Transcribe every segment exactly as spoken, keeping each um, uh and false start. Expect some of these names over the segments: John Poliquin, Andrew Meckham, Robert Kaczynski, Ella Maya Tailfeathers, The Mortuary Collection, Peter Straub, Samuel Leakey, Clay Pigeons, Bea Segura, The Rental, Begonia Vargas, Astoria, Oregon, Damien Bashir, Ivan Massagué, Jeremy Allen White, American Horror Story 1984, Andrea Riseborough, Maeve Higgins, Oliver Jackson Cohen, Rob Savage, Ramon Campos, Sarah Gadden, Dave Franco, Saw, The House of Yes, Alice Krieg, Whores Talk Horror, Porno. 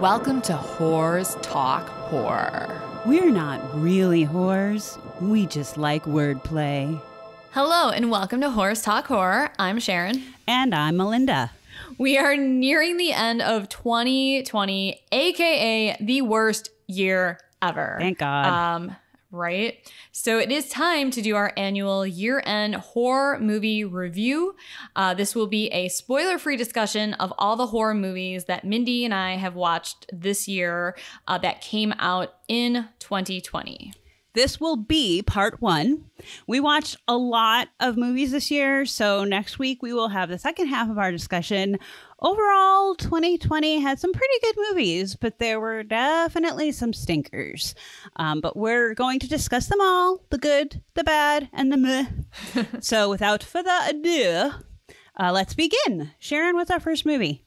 Welcome to Whores Talk Horror. We're not really whores. We just like wordplay. Hello, and welcome to Whores Talk Horror. I'm Sharon. And I'm Melinda. We are nearing the end of twenty twenty, a k a the worst year ever. Thank God. Um, right? So it is time to do our annual year-end horror movie review. Uh, this will be a spoiler-free discussion of all the horror movies that Mindy and I have watched this year uh, that came out in twenty twenty. This will be part one. We watched a lot of movies this year, so next week we will have the second half of our discussion. Overall, twenty twenty had some pretty good movies, but there were definitely some stinkers. Um, but we're going to discuss them all, the good, the bad, and the meh. So without further ado, uh, let's begin. Sharon, what's our first movie?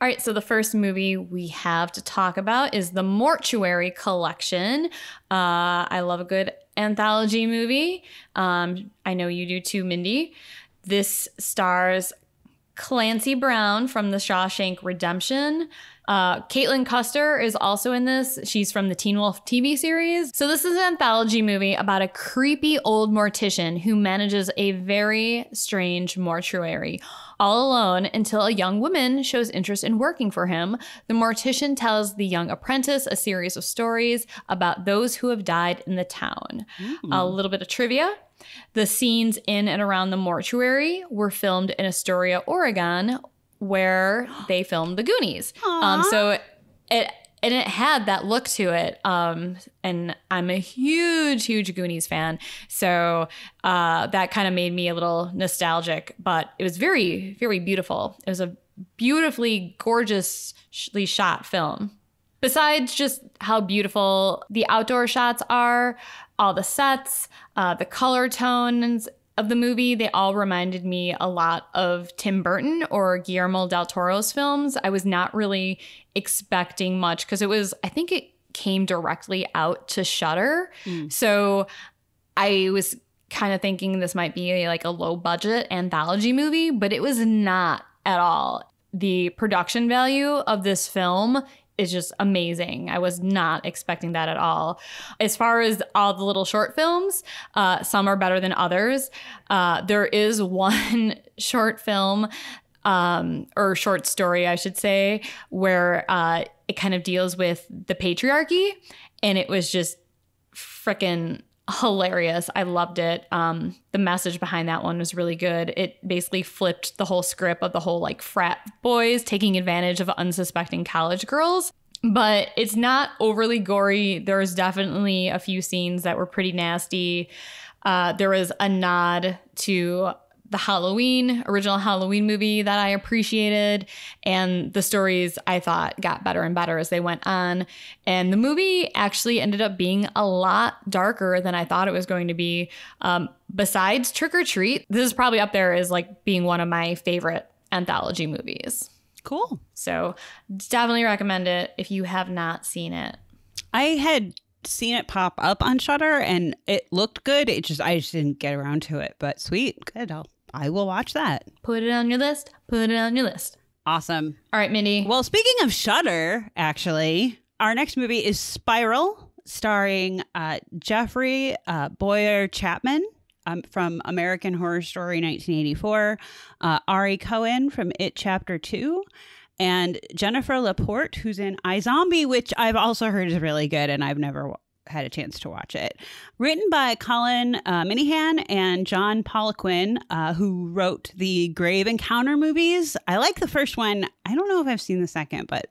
All right, so the first movie we have to talk about is The Mortuary Collection. Uh, I love a good anthology movie. Um, I know you do too, Mindy. This stars Clancy Brown from The Shawshank Redemption. Uh, Caitlin Custer is also in this. She's from the Teen Wolf T V series. So this is an anthology movie about a creepy old mortician who manages a very strange mortuary all alone until a young woman shows interest in working for him. The mortician tells the young apprentice a series of stories about those who have died in the town. Mm-hmm. A little bit of trivia. The scenes in and around the mortuary were filmed in Astoria, Oregon, where they filmed the Goonies. Aww. Um, so it and it had that look to it. Um, and I'm a huge, huge Goonies fan. So uh, that kind of made me a little nostalgic, but it was very, very beautiful. It was a beautifully, gorgeously shot film. Besides just how beautiful the outdoor shots are, all the sets, uh, the color tones of the movie, they all reminded me a lot of Tim Burton or Guillermo del Toro's films. I was not really expecting much because it was, I think it came directly out to Shudder. Mm. So I was kind of thinking this might be a, like a low budget anthology movie, but it was not at all. The production value of this film is just amazing. I was not expecting that at all. As far as all the little short films, uh, some are better than others. Uh, there is one short film, um, or short story, I should say, where uh, it kind of deals with the patriarchy, and it was just freaking hilarious. I loved it. Um, the message behind that one was really good. It basically flipped the whole script of the whole like frat boys taking advantage of unsuspecting college girls. But it's not overly gory. There's definitely a few scenes that were pretty nasty. Uh, there was a nod to the Halloween, original Halloween movie that I appreciated. And the stories I thought got better and better as they went on. And the movie actually ended up being a lot darker than I thought it was going to be. Um, besides Trick or Treat, this is probably up there as like being one of my favorite anthology movies. Cool. So definitely recommend it if you have not seen it. I had seen it pop up on Shudder and it looked good. It just, I just didn't get around to it, but sweet. Good. I'll I will watch that. Put it on your list. Put it on your list. Awesome. All right, Mindy. Well, speaking of Shudder, actually, our next movie is Spiral, starring uh, Jeffrey uh, Boyer Chapman um, from American Horror Story nineteen eighty-four, uh, Ari Cohen from It Chapter Two, and Jennifer Laporte, who's in iZombie, which I've also heard is really good, and I've never had a chance to watch it. Written by Colin uh, Minihan and John Poliquin, uh, who wrote the Grave Encounter movies. I like the first one. I don't know if I've seen the second, but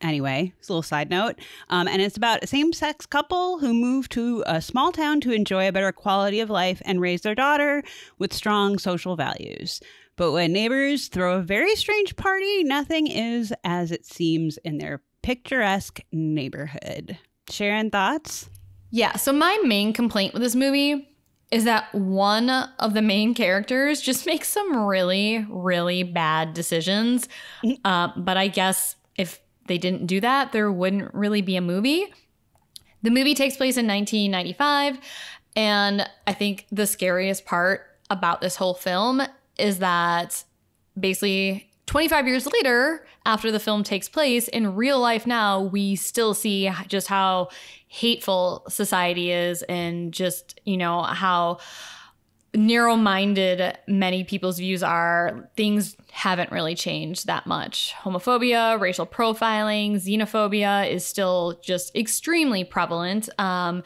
anyway, it's a little side note. Um, and it's about a same-sex couple who move to a small town to enjoy a better quality of life and raise their daughter with strong social values. But when neighbors throw a very strange party, nothing is as it seems in their picturesque neighborhood. Sharon, thoughts? Yeah, so my main complaint with this movie is that one of the main characters just makes some really, really bad decisions. Uh, but I guess if they didn't do that, there wouldn't really be a movie. The movie takes place in nineteen ninety-five. And I think the scariest part about this whole film is that basically twenty-five years later, after the film takes place, in real life now, we still see just how hateful society is and just, you know, how narrow-minded many people's views are. Things haven't really changed that much. Homophobia, racial profiling, xenophobia is still just extremely prevalent. Um,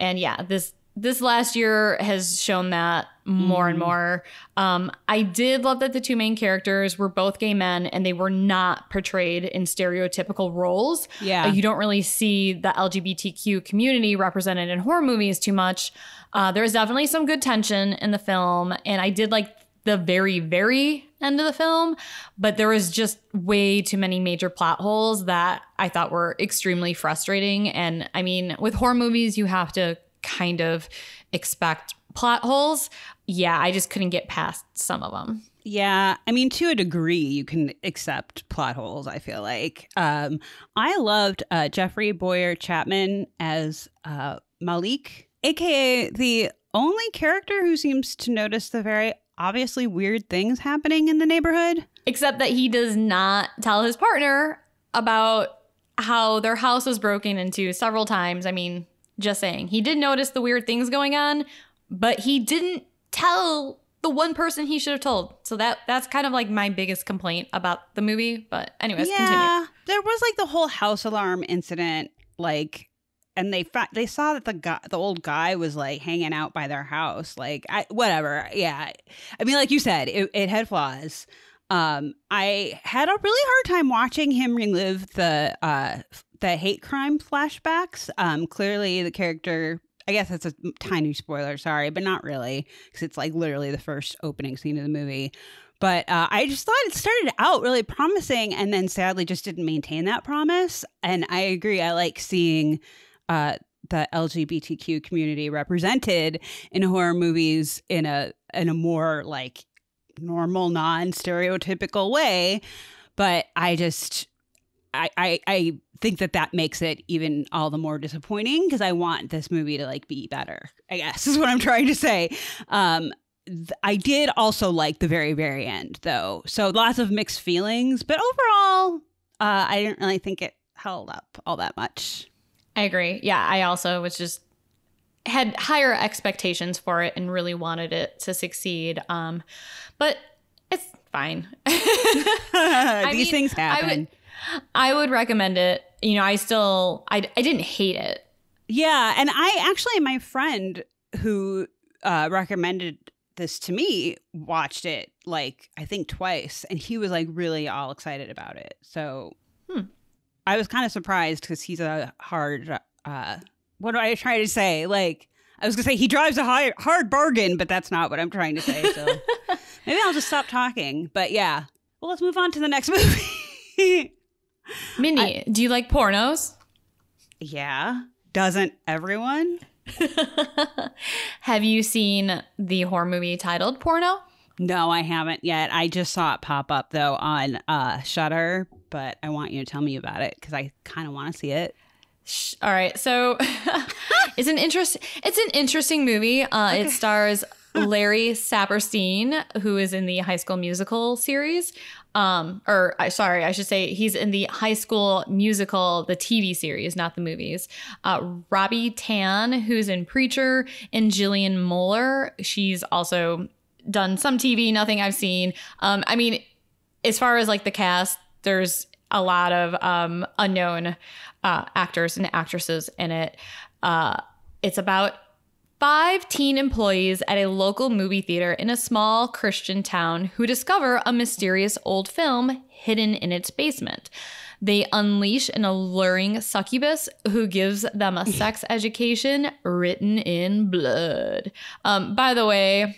and yeah, this this last year has shown that more mm. and more. Um, I did love that the two main characters were both gay men and they were not portrayed in stereotypical roles. Yeah, uh, you don't really see the L G B T Q community represented in horror movies too much. Uh, there's definitely some good tension in the film, and I did like the very, very end of the film, but there was just way too many major plot holes that I thought were extremely frustrating. And I mean, with horror movies, you have to kind of expect plot holes. Yeah, I just couldn't get past some of them. Yeah, I mean, to a degree, you can accept plot holes, I feel like. Um, I loved uh, Jeffrey Boyer Chapman as uh, Malik, A K A the only character who seems to notice the very obviously weird things happening in the neighborhood. Except that he does not tell his partner about how their house was broken into several times. I mean, just saying. He did notice the weird things going on, but he didn't tell the one person he should have told. So that that's kind of like my biggest complaint about the movie. But anyways, yeah, continue. There was like the whole house alarm incident, like... And they fa- they saw that the guy, the old guy was, like, hanging out by their house. Like, I, whatever. Yeah. I mean, like you said, it, it had flaws. Um, I had a really hard time watching him relive the uh, the hate crime flashbacks. Um, clearly, the character... I guess that's a tiny spoiler, sorry, but not really. Because it's, like, literally the first opening scene of the movie. But uh, I just thought it started out really promising and then sadly just didn't maintain that promise. And I agree. I like seeing... Uh, the L G B T Q community represented in horror movies in a in a more like normal, non-stereotypical way. But I just I, I I think that that makes it even all the more disappointing because I want this movie to like be better, I guess is what I'm trying to say. Um, th- I did also like the very, very end, though. So lots of mixed feelings. But overall, uh, I didn't really think it held up all that much. I agree. Yeah, I also was just had higher expectations for it and really wanted it to succeed. Um, but it's fine. These mean, things happen. I would, I would recommend it. You know, I still I, I didn't hate it. Yeah. And I actually my friend who uh, recommended this to me watched it like I think twice. And he was like really all excited about it. So. Hmm. I was kind of surprised because he's a hard, uh, what do I try to say? Like, I was going to say he drives a high, hard bargain, but that's not what I'm trying to say. So maybe I'll just stop talking. But yeah. Well, let's move on to the next movie. Mindy, I, do you like pornos? Yeah. Doesn't everyone? Have you seen the horror movie titled Porno? No, I haven't yet. I just saw it pop up, though, on uh, Shudder, but I want you to tell me about it because I kind of want to see it. All right. So it's an interest. It's an interesting movie. Uh, okay. It stars Larry Saperstein, who is in the High School Musical series. Um, or sorry, I should say he's in the High School Musical, the T V series, not the movies. Uh, Robbie Tan, who's in Preacher, and Jillian Moeller. She's also... done some T V, nothing I've seen. Um, I mean, as far as like the cast, there's a lot of um, unknown uh, actors and actresses in it. Uh, it's about five teen employees at a local movie theater in a small Christian town who discover a mysterious old film hidden in its basement. They unleash an alluring succubus who gives them a sex education written in blood. Um, by the way,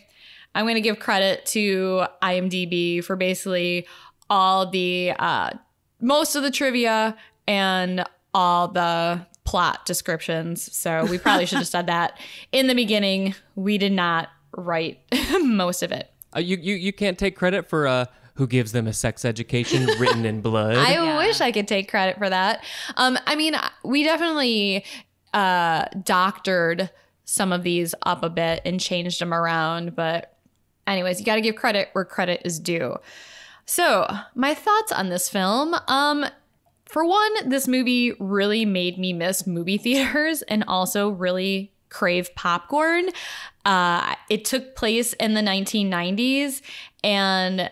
I'm going to give credit to IMDb for basically all the, uh, most of the trivia and all the plot descriptions. So we probably should have said that in the beginning. We did not write most of it. Uh, you, you you can't take credit for uh, who gives them a sex education written in blood. I yeah. wish I could take credit for that. Um, I mean, we definitely uh, doctored some of these up a bit and changed them around, but... Anyways, you got to give credit where credit is due. So my thoughts on this film. Um, for one, this movie really made me miss movie theaters and also really crave popcorn. Uh, it took place in the nineteen nineties, and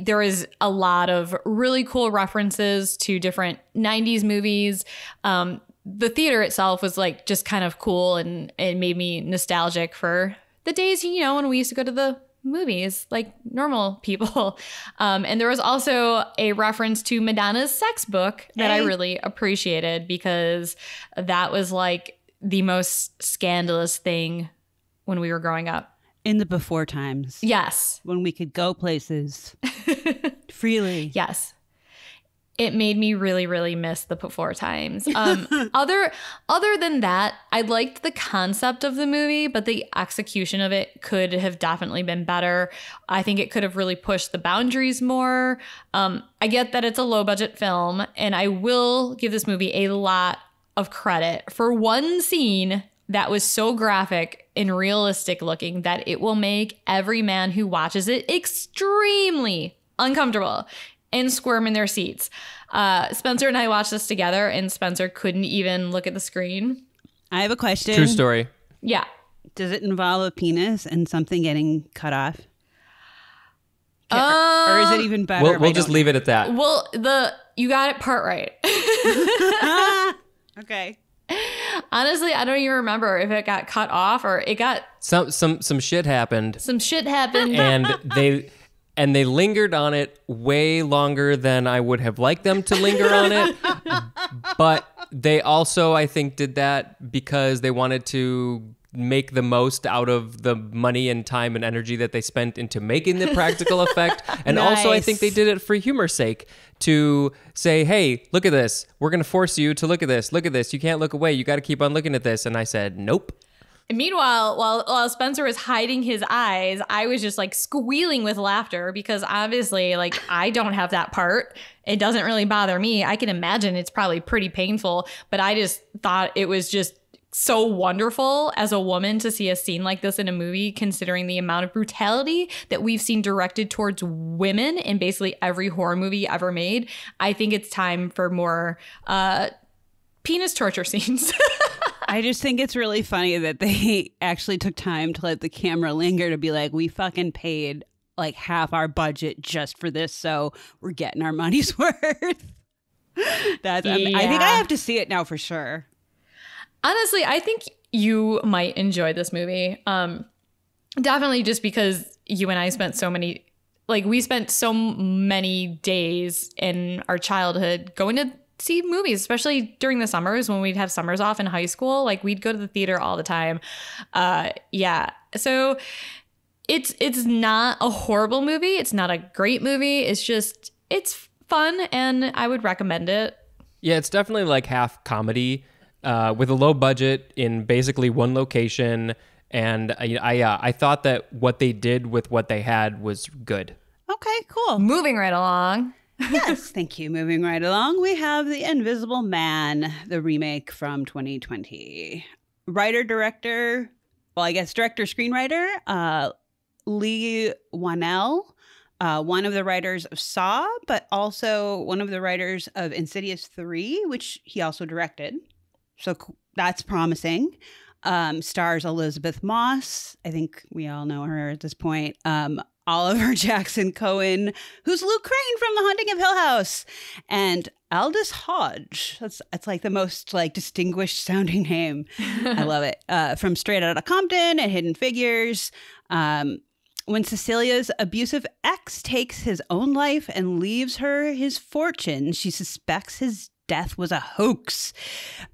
there is a lot of really cool references to different nineties movies. Um, the theater itself was like just kind of cool, and it made me nostalgic for the days, you know, when we used to go to the movies like normal people. Um, and there was also a reference to Madonna's Sex Book that hey. I really appreciated, because that was like the most scandalous thing when we were growing up. In the before times. Yes. When we could go places freely. Yes. It made me really, really miss the before times. Um, other other than that, I liked the concept of the movie, but the execution of it could have definitely been better. I think it could have really pushed the boundaries more. Um, I get that it's a low budget film, and I will give this movie a lot of credit for one scene that was so graphic and realistic looking that it will make every man who watches it extremely uncomfortable and squirm in their seats. Uh, Spencer and I watched this together, and Spencer couldn't even look at the screen. I have a question. True story. Yeah. Does it involve a penis and something getting cut off? Um, or, or is it even better? We'll, we'll just leave it at that. Well, the you got it part right. Okay. Honestly, I don't even remember if it got cut off or it got some some some shit happened. Some shit happened, and they and they lingered on it way longer than I would have liked them to linger on it. But they also, I think, did that because they wanted to make the most out of the money and time and energy that they spent into making the practical effect. And nice. Also, I think they did it for humor's sake, to say, hey, look at this. We're going to force you to look at this. Look at this. You can't look away. You got to keep on looking at this. And I said, nope. And meanwhile, while, while Spencer was hiding his eyes, I was just like squealing with laughter, because obviously, like, I don't have that part. It doesn't really bother me. I can imagine it's probably pretty painful, but I just thought it was just so wonderful as a woman to see a scene like this in a movie, considering the amount of brutality that we've seen directed towards women in basically every horror movie ever made. I think it's time for more uh, penis torture scenes. I just think it's really funny that they actually took time to let the camera linger, to be like, we fucking paid like half our budget just for this, so we're getting our money's worth. That's, yeah. I think I have to see it now for sure. Honestly, I think you might enjoy this movie. Um, definitely, just because you and I spent so many, like we spent so many days in our childhood going to see movies, especially during the summers when we'd have summers off in high school. Like we'd go to the theater all the time. Uh, yeah. So it's, it's not a horrible movie. It's not a great movie. It's just, it's fun, and I would recommend it. Yeah, it's definitely like half comedy. Uh, with a low budget in basically one location, and I I, uh, I thought that what they did with what they had was good. Okay, cool. Moving right along. Yes, thank you. Moving right along, we have The Invisible Man, the remake from twenty twenty. Writer, director, well, I guess director, screenwriter, uh, Lee Whannell, uh, one of the writers of Saw, but also one of the writers of Insidious three, which he also directed. So that's promising. Um, stars Elizabeth Moss. I think we all know her at this point. Um, Oliver Jackson Cohen, who's Luke Crane from The Haunting of Hill House. And Aldous Hodge. That's, that's like the most like distinguished sounding name. I love it. Uh, from Straight Outta Compton and Hidden Figures. Um, when Cecilia's abusive ex takes his own life and leaves her his fortune, she suspects his death was a hoax.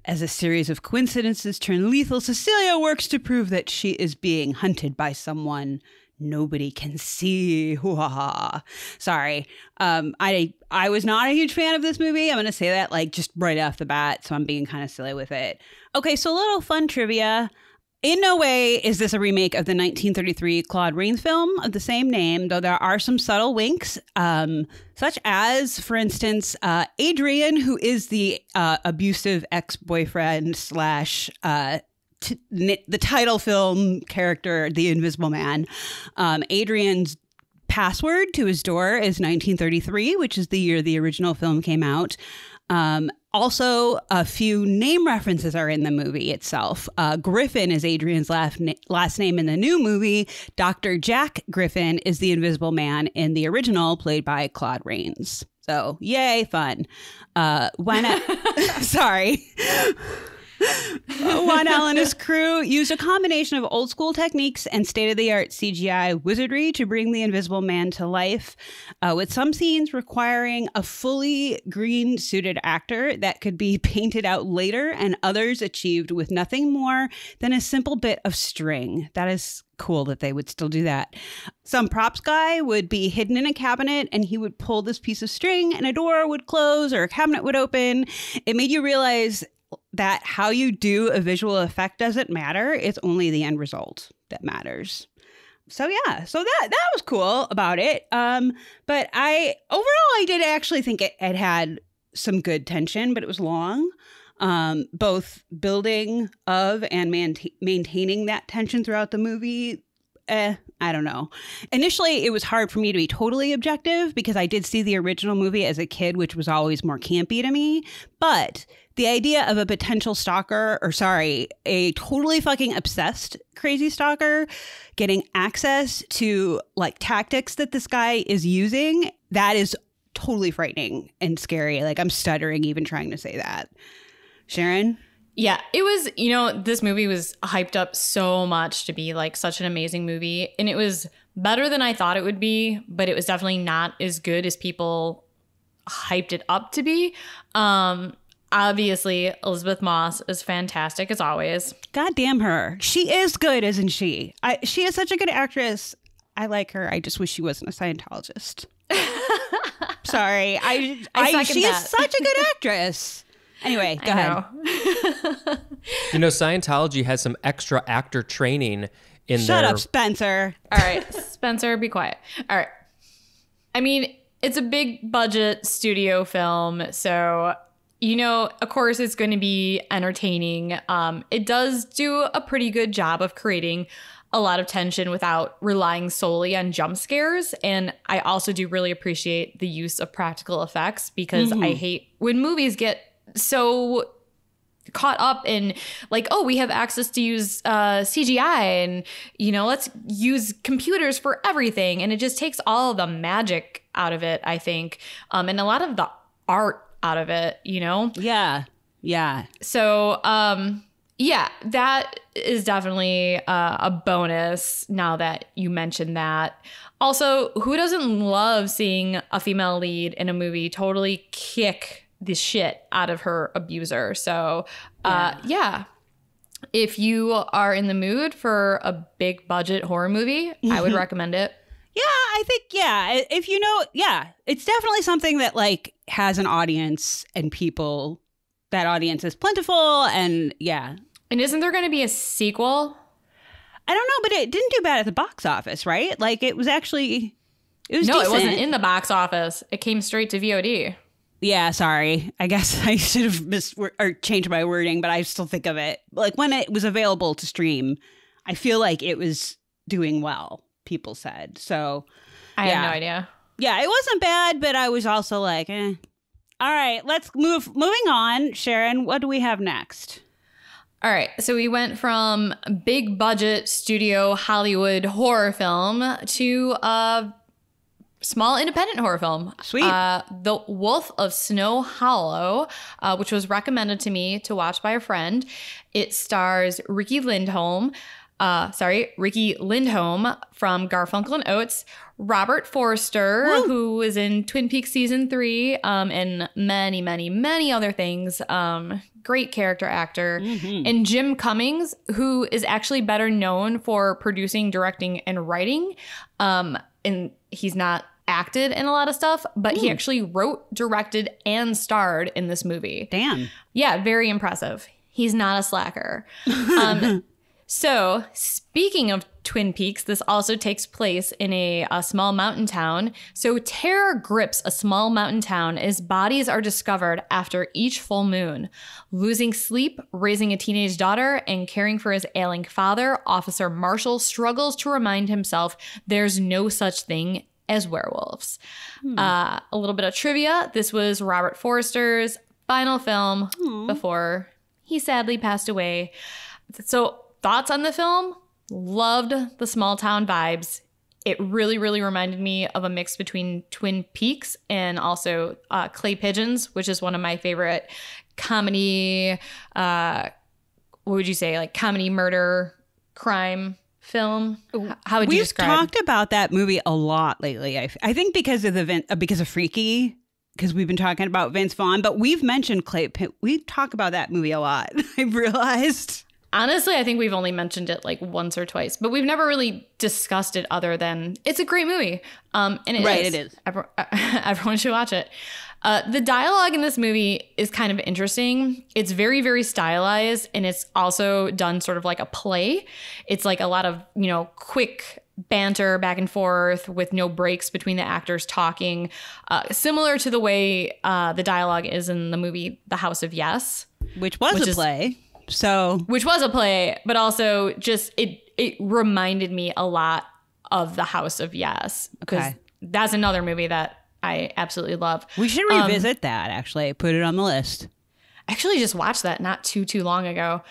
As a series of coincidences turn lethal, Cecilia works to prove that she is being hunted by someone nobody can see. Hoo-ha-ha. Sorry. Um, I, I was not a huge fan of this movie. I'm going to say that like just right off the bat, so I'm being kind of silly with it. Okay, so a little fun trivia. In no way is this a remake of the nineteen thirty-three Claude Rains film of the same name, though there are some subtle winks, um, such as, for instance, uh, Adrian, who is the uh, abusive ex-boyfriend slash uh, t the title film character, The Invisible Man. Um, Adrian's password to his door is nineteen thirty-three, which is the year the original film came out. Um, also, a few name references are in the movie itself. Uh, Griffin is Adrian's last, na last name in the new movie. Doctor Jack Griffin is the Invisible Man in the original, played by Claude Rains. So, yay, fun. Uh, when I Sorry. Juan Allen and his crew used a combination of old school techniques and state-of-the-art C G I wizardry to bring the Invisible Man to life, uh, with some scenes requiring a fully green suited actor that could be painted out later, and others achieved with nothing more than a simple bit of string. That is cool that they would still do that. Some props guy would be hidden in a cabinet and he would pull this piece of string and a door would close or a cabinet would open. It made you realize that how you do a visual effect doesn't matter. It's only the end result that matters. So yeah, so that that was cool about it. Um, but I overall, I did actually think it, it had some good tension, but it was long. Um, both building of and man maintaining that tension throughout the movie. Eh, I don't know. Initially, it was hard for me to be totally objective because I did see the original movie as a kid, which was always more campy to me. But the idea of a potential stalker, or sorry, a totally fucking obsessed crazy stalker getting access to like tactics that this guy is using, that is totally frightening and scary. Like I'm stuttering even trying to say that. Sharon? Yeah, it was, you know, this movie was hyped up so much to be like such an amazing movie, and it was better than I thought it would be, but it was definitely not as good as people hyped it up to be. Um, obviously, Elizabeth Moss is fantastic as always. God damn her. She is good, isn't she? I, she is such a good actress. I like her. I just wish she wasn't a Scientologist. Sorry. I, I, I She that. is such a good actress. Anyway, go ahead. You know, Scientology has some extra actor training in there. Shut up, Spencer. All right, Spencer, be quiet. All right. I mean, it's a big budget studio film, so, you know, of course it's going to be entertaining. Um, it does do a pretty good job of creating a lot of tension without relying solely on jump scares. And I also do really appreciate the use of practical effects because mm-hmm. I hate when movies get so caught up in like, oh, we have access to use uh, C G I and, you know, let's use computers for everything. And it just takes all the magic out of it, I think. Um, and a lot of the art out of it, you know? Yeah. Yeah. So, um, yeah, that is definitely uh, a bonus now that you mentioned that. Also, who doesn't love seeing a female lead in a movie totally kick the shit out of her abuser? So uh yeah. yeah if you are in the mood for a big budget horror movie, I would recommend it. Yeah, I think, yeah, if you know, yeah, it's definitely something that like has an audience and people, that audience is plentiful. And yeah, and isn't there going to be a sequel? I don't know, but it didn't do bad at the box office, right? Like it was actually, it was no decent. It wasn't in the box office, it came straight to V O D. Yeah, sorry. I guess I should have mis or changed my wording, but I still think of it like when it was available to stream, I feel like it was doing well, people said. So I yeah. have no idea. Yeah, it wasn't bad, but I was also like, eh. All right, let's move. Moving on, Sharon, what do we have next? All right, so we went from big budget studio Hollywood horror film to uh small independent horror film. Sweet. Uh, The Wolf of Snow Hollow, uh, which was recommended to me to watch by a friend. It stars Ricky Lindholm, uh, sorry, Ricky Lindholm from Garfunkel and Oates, Robert Forster, Woo. who is in Twin Peaks season three, um, and many, many, many other things. Um, great character actor. Mm-hmm. And Jim Cummings, who is actually better known for producing, directing, and writing. Um, and he's not acted in a lot of stuff, but mm. he actually wrote, directed, and starred in this movie. Damn. Yeah, very impressive. He's not a slacker. Um, so speaking of Twin Peaks, this also takes place in a, a small mountain town. So terror grips a small mountain town as bodies are discovered after each full moon. Losing sleep, raising a teenage daughter, and caring for his ailing father, Officer Marshall struggles to remind himself there's no such thing as werewolves. Hmm. Uh, a little bit of trivia. This was Robert Forster's final film hmm. before he sadly passed away. So thoughts on the film? Loved the small town vibes. It really, really reminded me of a mix between Twin Peaks and also uh, Clay Pigeons, which is one of my favorite comedy, uh, what would you say, like comedy, murder, crime film. How would you We've describe? We've talked about that movie a lot lately. I, I think because of the uh, because of Freaky. Because we've been talking about Vince Vaughn, but we've mentioned Clay Pitt. We talk about that movie a lot, I've realized. Honestly, I think we've only mentioned it like once or twice, but we've never really discussed it other than it's a great movie. Um, and it right, is. it is. Everyone, everyone should watch it. Uh, the dialogue in this movie is kind of interesting. It's very, very stylized, and it's also done sort of like a play. It's like a lot of, you know, quick banter back and forth with no breaks between the actors talking, uh, similar to the way uh, the dialogue is in the movie The House of Yes, which was which a is, play. So which was a play, but also just it it reminded me a lot of The House of Yes. Okay, that's another movie that I absolutely love. We should revisit um, that. Actually, put it on the list. Actually, just watched that not too too long ago.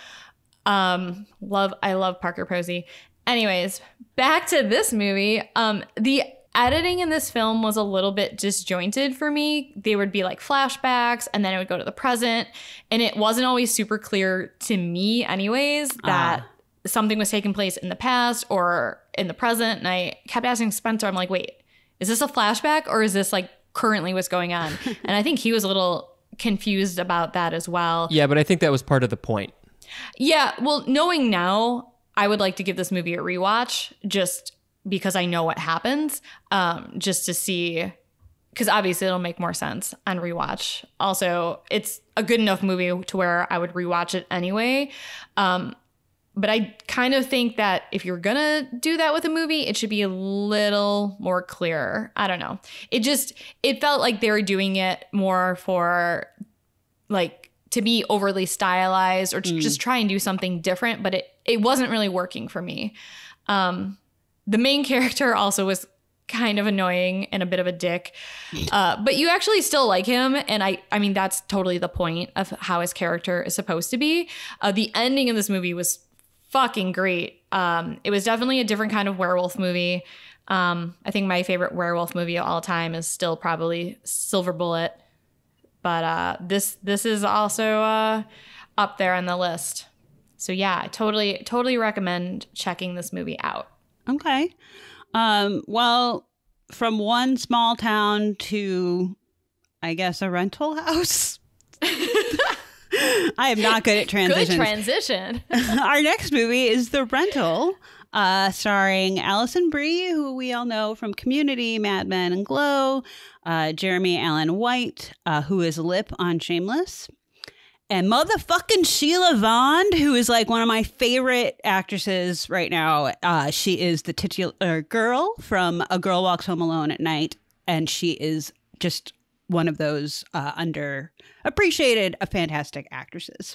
Um, love I love Parker Posey. Anyways, back to this movie. Um, the editing in this film was a little bit disjointed for me. There would be like flashbacks, and then it would go to the present. And it wasn't always super clear to me anyways that ah. something was taking place in the past or in the present. And I kept asking Spencer, I'm like, wait, is this a flashback or is this like currently what's going on? And I think he was a little confused about that as well. Yeah, but I think that was part of the point. Yeah, well, knowing now, I would like to give this movie a rewatch just because I know what happens, um, just to see, because obviously it'll make more sense on rewatch. Also, it's a good enough movie to where I would rewatch it anyway. Um, but I kind of think that if you're going to do that with a movie, it should be a little more clear. I don't know. It just, it felt like they were doing it more for like, to be overly stylized or to mm. just try and do something different, but it, it wasn't really working for me. Um, the main character also was kind of annoying and a bit of a dick, uh, but you actually still like him. And I, I mean, that's totally the point of how his character is supposed to be. Uh, the ending of this movie was fucking great. Um, it was definitely a different kind of werewolf movie. Um, I think my favorite werewolf movie of all time is still probably Silver Bullet. But uh, this this is also uh, up there on the list. So, yeah, I totally, totally recommend checking this movie out. Okay. Um, well, from one small town to, I guess, a rental house. I am not good at transitions. Good transition. Our next movie is The Rental, uh, starring Alison Brie, who we all know from Community, Mad Men, and Glow. Uh, Jeremy Allen White, uh, who is Lip on Shameless, and motherfucking Sheila Vaughn, who is like one of my favorite actresses right now. Uh, she is the titular girl from A Girl Walks Home Alone at Night, and she is just one of those uh, underappreciated, uh, fantastic actresses.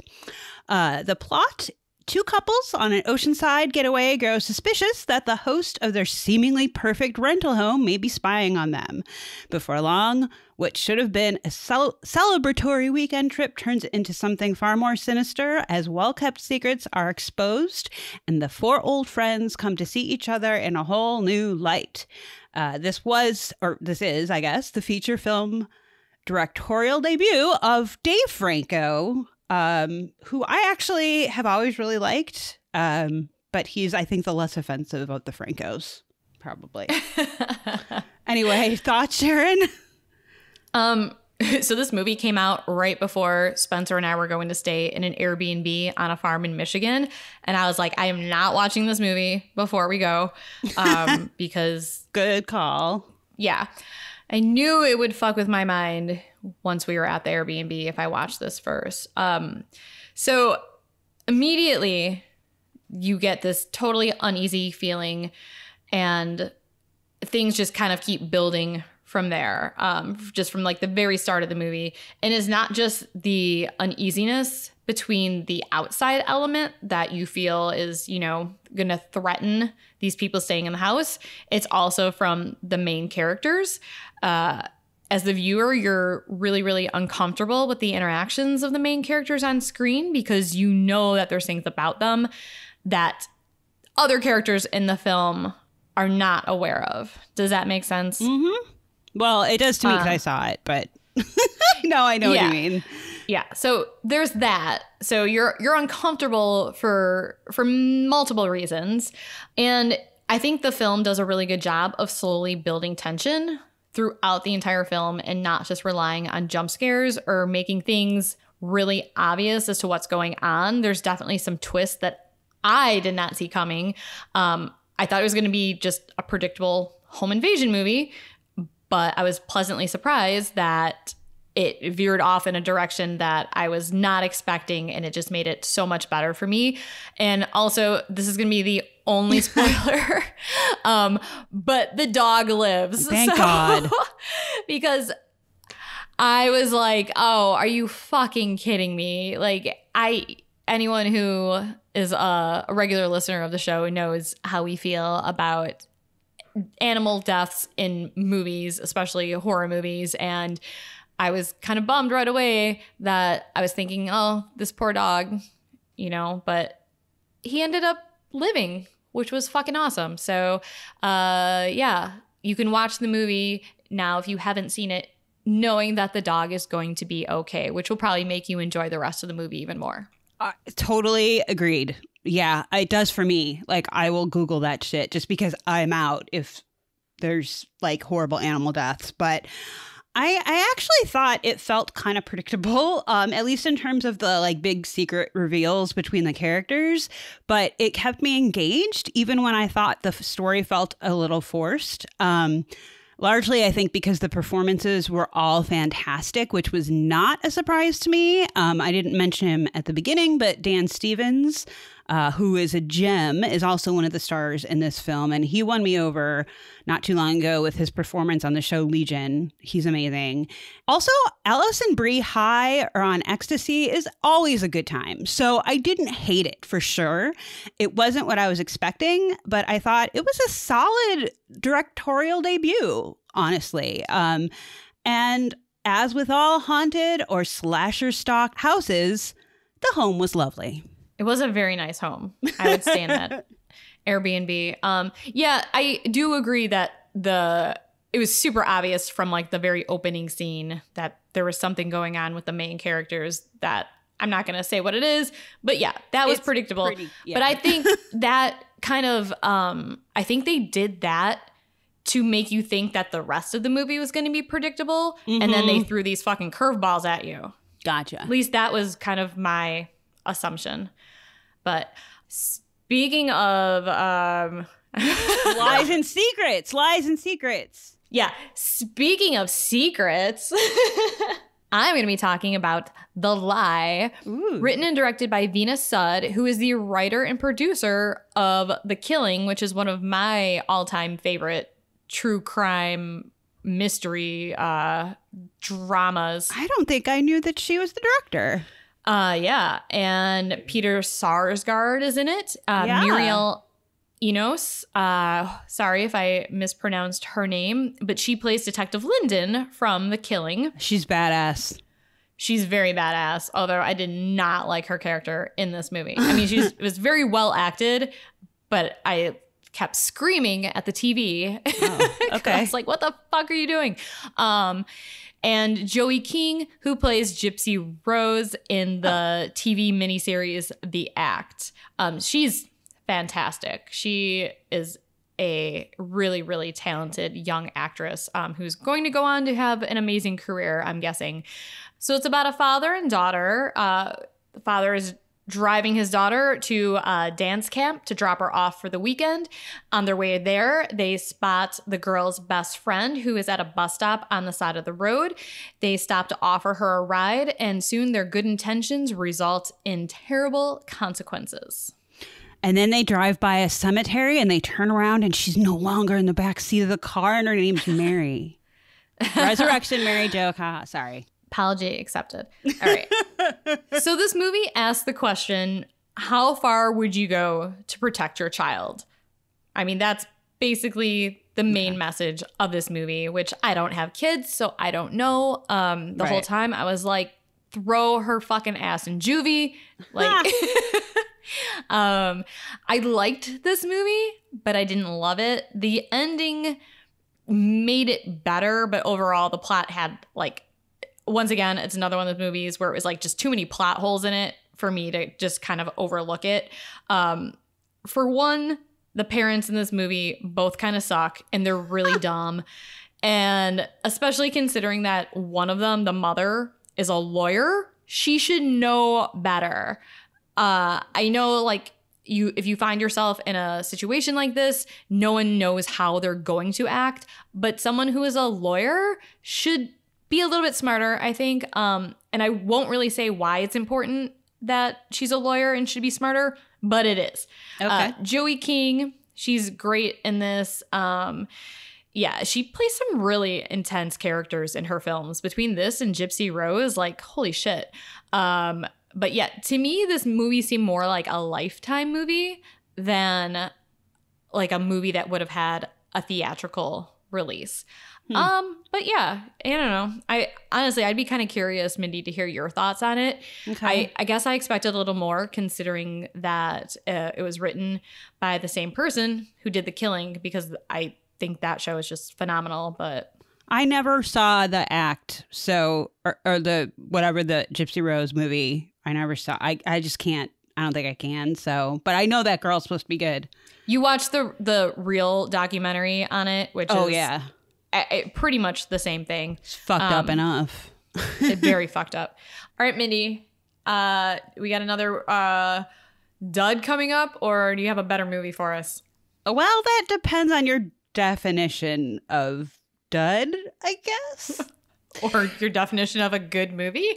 Uh, the plot: two couples on an oceanside getaway grow suspicious that the host of their seemingly perfect rental home may be spying on them. Before long, what should have been a cel celebratory weekend trip turns into something far more sinister as well-kept secrets are exposed and the four old friends come to see each other in a whole new light. Uh, this was, or this is, I guess, the feature film directorial debut of Dave Franco, Um, who I actually have always really liked, um, but he's, I think, the less offensive of the Francos, probably. Anyway, thoughts, Sharon? Um, so this movie came out right before Spencer and I were going to stay in an Airbnb on a farm in Michigan, and I was like, I am not watching this movie before we go, um, because... Good call. Yeah. I knew it would fuck with my mind once we were at the Airbnb if I watched this first. Um, so immediately you get this totally uneasy feeling and things just kind of keep building from there, um, just from like the very start of the movie. And it's not just the uneasiness between the outside element that you feel is, you know, going to threaten these people staying in the house. It's also from the main characters. Uh, as the viewer, you're really, really uncomfortable with the interactions of the main characters on screen, because you know that there's things about them that other characters in the film are not aware of. Does that make sense? Mm-hmm. Well, it does to me because um, I saw it, but no, I know yeah. what you mean. Yeah. So there's that. So you're you're uncomfortable for for multiple reasons. And I think the film does a really good job of slowly building tension throughout the entire film and not just relying on jump scares or making things really obvious as to what's going on. There's definitely some twists that I did not see coming. Um, I thought it was going to be just a predictable home invasion movie, but I was pleasantly surprised that it veered off in a direction that I was not expecting, and it just made it so much better for me. And also, this is going to be the only spoiler, um, but the dog lives. Thank so, God. Because I was like, oh, are you fucking kidding me? Like, I... Anyone who is a, a regular listener of the show knows how we feel about animal deaths in movies, especially horror movies. And I was kind of bummed right away that I was thinking, oh, this poor dog, you know, but he ended up living, which was fucking awesome. So, uh, yeah, you can watch the movie now if you haven't seen it, knowing that the dog is going to be okay, which will probably make you enjoy the rest of the movie even more. Uh, totally agreed. Yeah, it does for me. Like, I will Google that shit just because I'm out if there's like horrible animal deaths. But I, I actually thought it felt kind of predictable, um, at least in terms of the like big secret reveals between the characters. But it kept me engaged even when I thought the story felt a little forced. Um, largely, I think, because the performances were all fantastic, which was not a surprise to me. Um, I didn't mention him at the beginning, but Dan Stevens, uh, who is a gem, is also one of the stars in this film. And he won me over not too long ago with his performance on the show Legion. He's amazing. Also, Alison Brie high or on ecstasy is always a good time. So I didn't hate it for sure. It wasn't what I was expecting, but I thought it was a solid directorial debut, honestly. Um, and as with all haunted or slasher stalk houses, the home was lovely. It was a very nice home. I would stay in that Airbnb. Um, yeah, I do agree that the it was super obvious from like the very opening scene that there was something going on with the main characters that I'm not going to say what it is, but yeah, that was it's predictable. Pretty, yeah. But I think that kind of, um, I think they did that to make you think that the rest of the movie was going to be predictable. Mm-hmm. And then they threw these fucking curveballs at you. Gotcha. At least that was kind of my assumption. But speaking of... Um, lies and secrets, lies and secrets. Yeah. Speaking of secrets... I'm going to be talking about The Lie, Ooh. written and directed by Veena Sud, who is the writer and producer of The Killing, which is one of my all-time favorite true crime mystery uh, dramas. I don't think I knew that she was the director. Uh, yeah. And Peter Sarsgaard is in it. Uh, yeah. Muriel Enos. Uh, sorry if I mispronounced her name, but she plays Detective Lyndon from The Killing. She's badass. She's very badass, although I did not like her character in this movie. I mean, she was, was very well acted, but I kept screaming at the T V. Oh, okay. I was like, what the fuck are you doing? Um, and Joey King, who plays Gypsy Rose in the oh. T V miniseries The Act. Um, she's fantastic. She is a really, really talented young actress um, who's going to go on to have an amazing career, I'm guessing. So it's about a father and daughter. Uh, the father is driving his daughter to a dance camp to drop her off for the weekend. On their way there, they spot the girl's best friend who is at a bus stop on the side of the road. They stop to offer her a ride, and soon their good intentions result in terrible consequences. And then they drive by a cemetery and they turn around and she's no longer in the backseat of the car and her name's Mary. Resurrection Mary Jo. Haha, sorry. Apology accepted. All right. So this movie asks the question, how far would you go to protect your child? I mean, that's basically the main yeah. message of this movie, which I don't have kids, so I don't know. Um, the right. whole time I was like, throw her fucking ass in juvie. Like, um, I liked this movie, but I didn't love it. The ending made it better, but overall the plot had like, once again, it's another one of those movies where it was like just too many plot holes in it for me to just kind of overlook it. Um, for one, the parents in this movie both kind of suck and they're really dumb. And especially considering that one of them, the mother, is a lawyer, she should know better. Uh, I know, like, you, if you find yourself in a situation like this, no one knows how they're going to act, but someone who is a lawyer should be a little bit smarter, I think. Um, and I won't really say why it's important that she's a lawyer and should be smarter, but it is. Okay. Uh, Joey King, she's great in this. Um, yeah, she plays some really intense characters in her films. Between this and Gypsy Rose, like, holy shit. Um, but yeah, to me, this movie seemed more like a Lifetime movie than like a movie that would have had a theatrical release. Hmm. Um, but yeah, I don't know. I honestly, I'd be kind of curious, Mindy, to hear your thoughts on it. Okay. I, I guess I expected a little more considering that uh, it was written by the same person who did The Killing, because I think that show is just phenomenal. But I never saw the act. So, or, or the, whatever, the Gypsy Rose movie, I never saw. I, I just can't. I don't think I can. So, but I know that girl's supposed to be good. You watched the the real documentary on it, which oh, is yeah. a, a, pretty much the same thing. It's fucked um, up enough. It's very fucked up. All right, Mindy, uh, we got another uh, dud coming up, or do you have a better movie for us? Well, that depends on your definition of dud, I guess. Or your definition of a good movie.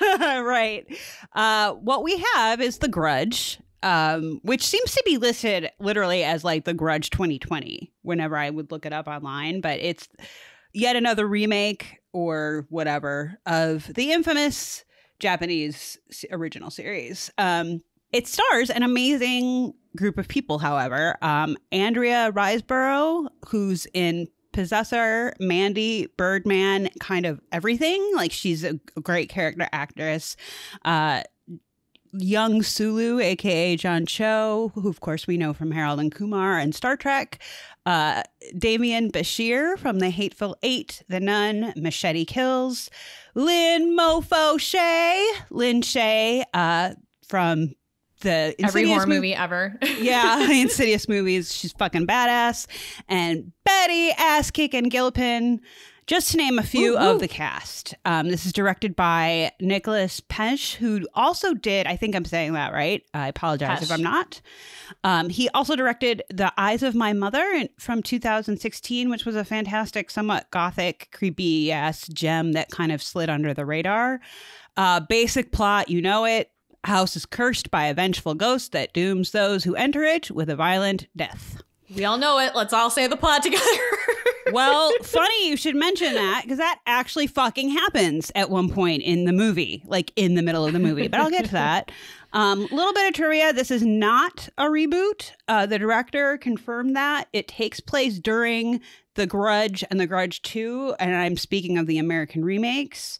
Right. Uh, what we have is The Grudge, um, which seems to be listed literally as like The Grudge twenty twenty whenever I would look it up online. But it's yet another remake or whatever of the infamous Japanese original series. Um, it stars an amazing group of people, however. Um, Andrea Riseborough, who's in Possessor, Mandy, Birdman, kind of everything. Like, she's a great character actress. Uh, Young Sulu, a k a. John Cho, who, of course, we know from Harold and Kumar and Star Trek. Uh, Damien Bashir from The Hateful Eight, The Nun, Machete Kills. Lynn Mofo Shea, Lynn Shea uh, from the Insidious Every horror movie, movie ever. Yeah, the Insidious movies. She's fucking badass. And Betty Ass-Kickin' Gilpin, just to name a few ooh, of ooh. the cast. Um, this is directed by Nicholas Pesce, who also did, I think I'm saying that right. I apologize Pesh. if I'm not. Um, he also directed The Eyes of My Mother from two thousand sixteen, which was a fantastic, somewhat gothic, creepy-ass gem that kind of slid under the radar. Uh, basic plot, you know it. House is cursed by a vengeful ghost that dooms those who enter it with a violent death. We all know it. Let's all say the plot together. Well, funny you should mention that, because that actually fucking happens at one point in the movie, like in the middle of the movie. But I'll get to that. A um, little bit of trivia. This is not a reboot. Uh, the director confirmed that. It takes place during The Grudge and The Grudge two. And I'm speaking of the American remakes.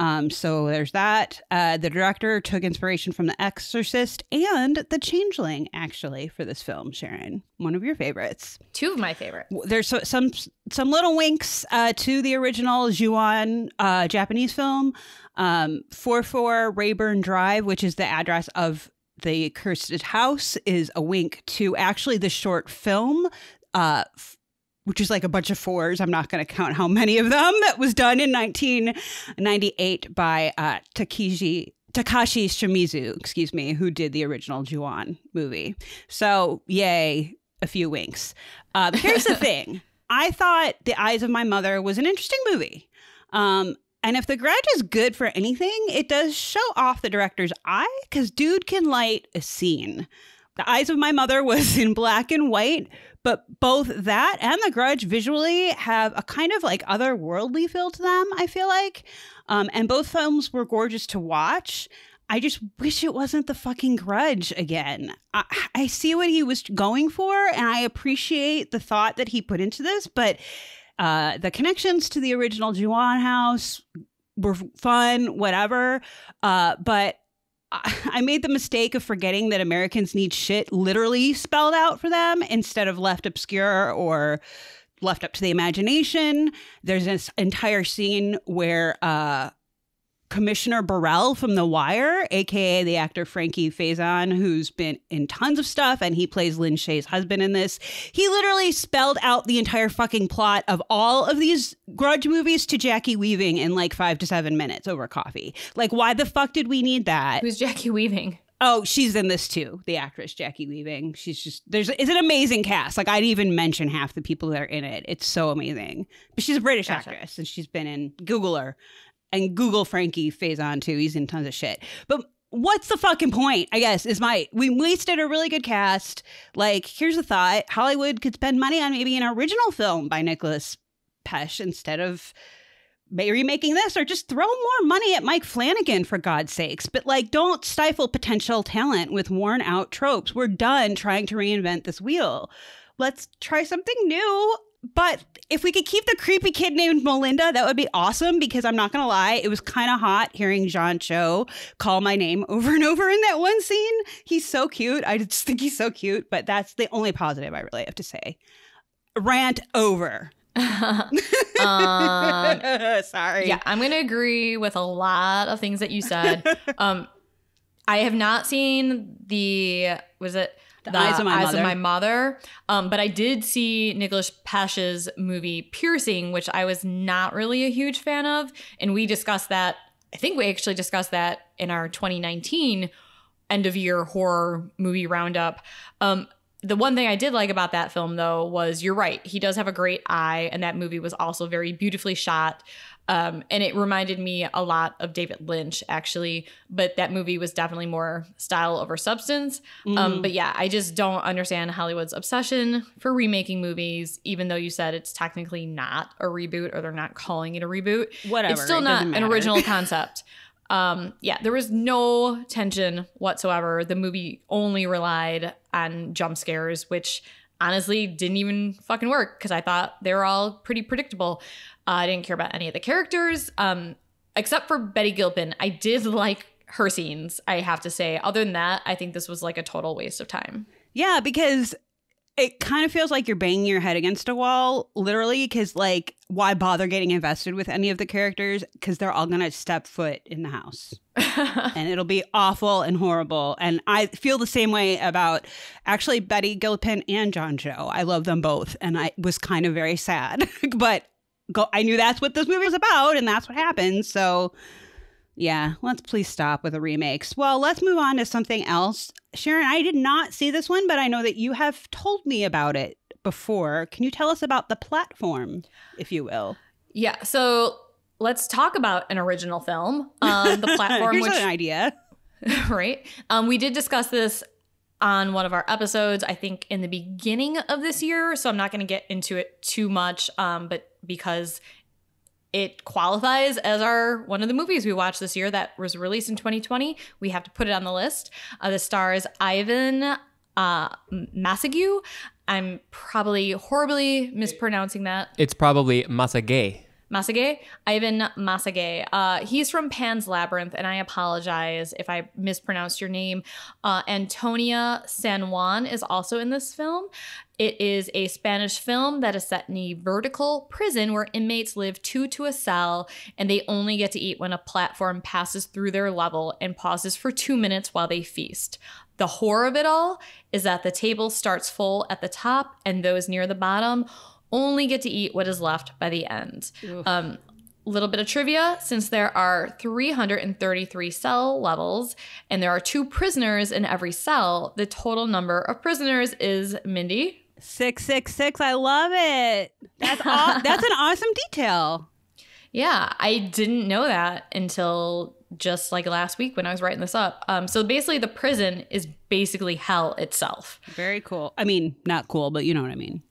Um, so there's that. Uh, the director took inspiration from The Exorcist and The Changeling, actually, for this film, Sharon. One of your favorites. Two of my favorites. There's so, some some little winks uh, to the original Juon uh, Japanese film, um, four four Rayburn Drive, which is the address of the cursed house, is a wink to actually the short film, uh, which is like a bunch of fours. I'm not going to count how many of them. That was done in nineteen ninety-eight by uh, Takeshi, Takashi Shimizu, excuse me, who did the original Ju-on movie. So, yay, a few winks. Uh, here's the thing. I thought The Eyes of My Mother was an interesting movie. Um, and if The Grudge is good for anything, it does show off the director's eye, because dude can light a scene. The Eyes of My Mother was in black and white, But both that and The Grudge visually have a kind of like otherworldly feel to them, I feel like. Um, and both films were gorgeous to watch. I just wish it wasn't the fucking Grudge again. I, I see what he was going for, and I appreciate the thought that he put into this, but uh, the connections to the original Juwan house were fun, whatever. Uh, but I, I made the mistake of forgetting that Americans need shit literally spelled out for them instead of left obscure or left up to the imagination. There's this entire scene where... Uh, Commissioner Burrell from The Wire, a k a the actor Frankie Faison, who's been in tons of stuff, and he plays Lin Shaye's husband in this. He literally spelled out the entire fucking plot of all of these Grudge movies to Jackie Weaving in like five to seven minutes over coffee. Like, why the fuck did we need that? Who's Jackie Weaving? Oh, she's in this too. The actress Jackie Weaving. She's just, there's, it's an amazing cast. Like, I'd even mention half the people that are in it. It's so amazing. But she's a British gotcha. actress, and she's been in Googler. And Google Frankie Faison too. He's in tons of shit. But what's the fucking point, I guess, is my... We wasted a really good cast. Like, here's a thought. Hollywood could spend money on maybe an original film by Nicholas Pesch instead of remaking this, or just throw more money at Mike Flanagan, for God's sakes. But, like, don't stifle potential talent with worn-out tropes. We're done trying to reinvent this wheel. Let's try something new. But if we could keep the creepy kid named Melinda, that would be awesome, because I'm not going to lie, it was kind of hot hearing John Cho call my name over and over in that one scene. He's so cute. I just think he's so cute, but that's the only positive I really have to say. Rant over. um, Sorry. Yeah, I'm going to agree with a lot of things that you said. Um, I have not seen the, was it? The, the Eyes, of my, eyes of my Mother. Um, but I did see Nicholas Pesch's movie Piercing, which I was not really a huge fan of. And we discussed that. I think we actually discussed that in our twenty nineteen end of year horror movie roundup. Um, the one thing I did like about that film, though, was you're right. He does have a great eye. And that movie was also very beautifully shot. Um, and it reminded me a lot of David Lynch, actually. But that movie was definitely more style over substance. Mm. Um, but yeah, I just don't understand Hollywood's obsession for remaking movies, even though you said it's technically not a reboot, or they're not calling it a reboot. Whatever. It's still not an original concept. Um, yeah, there was no tension whatsoever. The movie only relied on jump scares, which... honestly, didn't even fucking work, because I thought they were all pretty predictable. Uh, I didn't care about any of the characters, um, except for Betty Gilpin. I did like her scenes, I have to say. Other than that, I think this was like a total waste of time. Yeah, because it kind of feels like you're banging your head against a wall, literally, because, like, why bother getting invested with any of the characters? Because they're all going to step foot in the house. And it'll be awful and horrible. And I feel the same way about, actually, Betty Gilpin and John Cho. I love them both. And I was kind of very sad. But go, I knew that's what this movie was about, and that's what happened. So, yeah, let's please stop with the remakes. Well, let's move on to something else. Sharon, I did not see this one, but I know that you have told me about it before. Can you tell us about The Platform, if you will? Yeah, so let's talk about an original film, um, The Platform. Here's which, an idea. Right? Um, we did discuss this on one of our episodes, I think in the beginning of this year, so I'm not going to get into it too much, um, but because it qualifies as our one of the movies we watched this year that was released in twenty twenty. We have to put it on the list. Uh, the stars Ivan uh, Massague. I'm probably horribly mispronouncing that. It's probably Massague. Massague? Ivan Massague. Uh, he's from Pan's Labyrinth, and I apologize if I mispronounced your name. Uh, Antonia San Juan is also in this film. It is a Spanish film that is set in a vertical prison where inmates live two to a cell, and they only get to eat when a platform passes through their level and pauses for two minutes while they feast. The horror of it all is that the table starts full at the top, and those near the bottom only get to eat what is left by the end. A um, little bit of trivia, since there are three hundred thirty-three cell levels and there are two prisoners in every cell, the total number of prisoners is, Mindy? six six six. I love it. That's aw That's an awesome detail. Yeah, I didn't know that until just like last week when I was writing this up. Um, so basically the prison is basically hell itself. Very cool. I mean, not cool, but you know what I mean.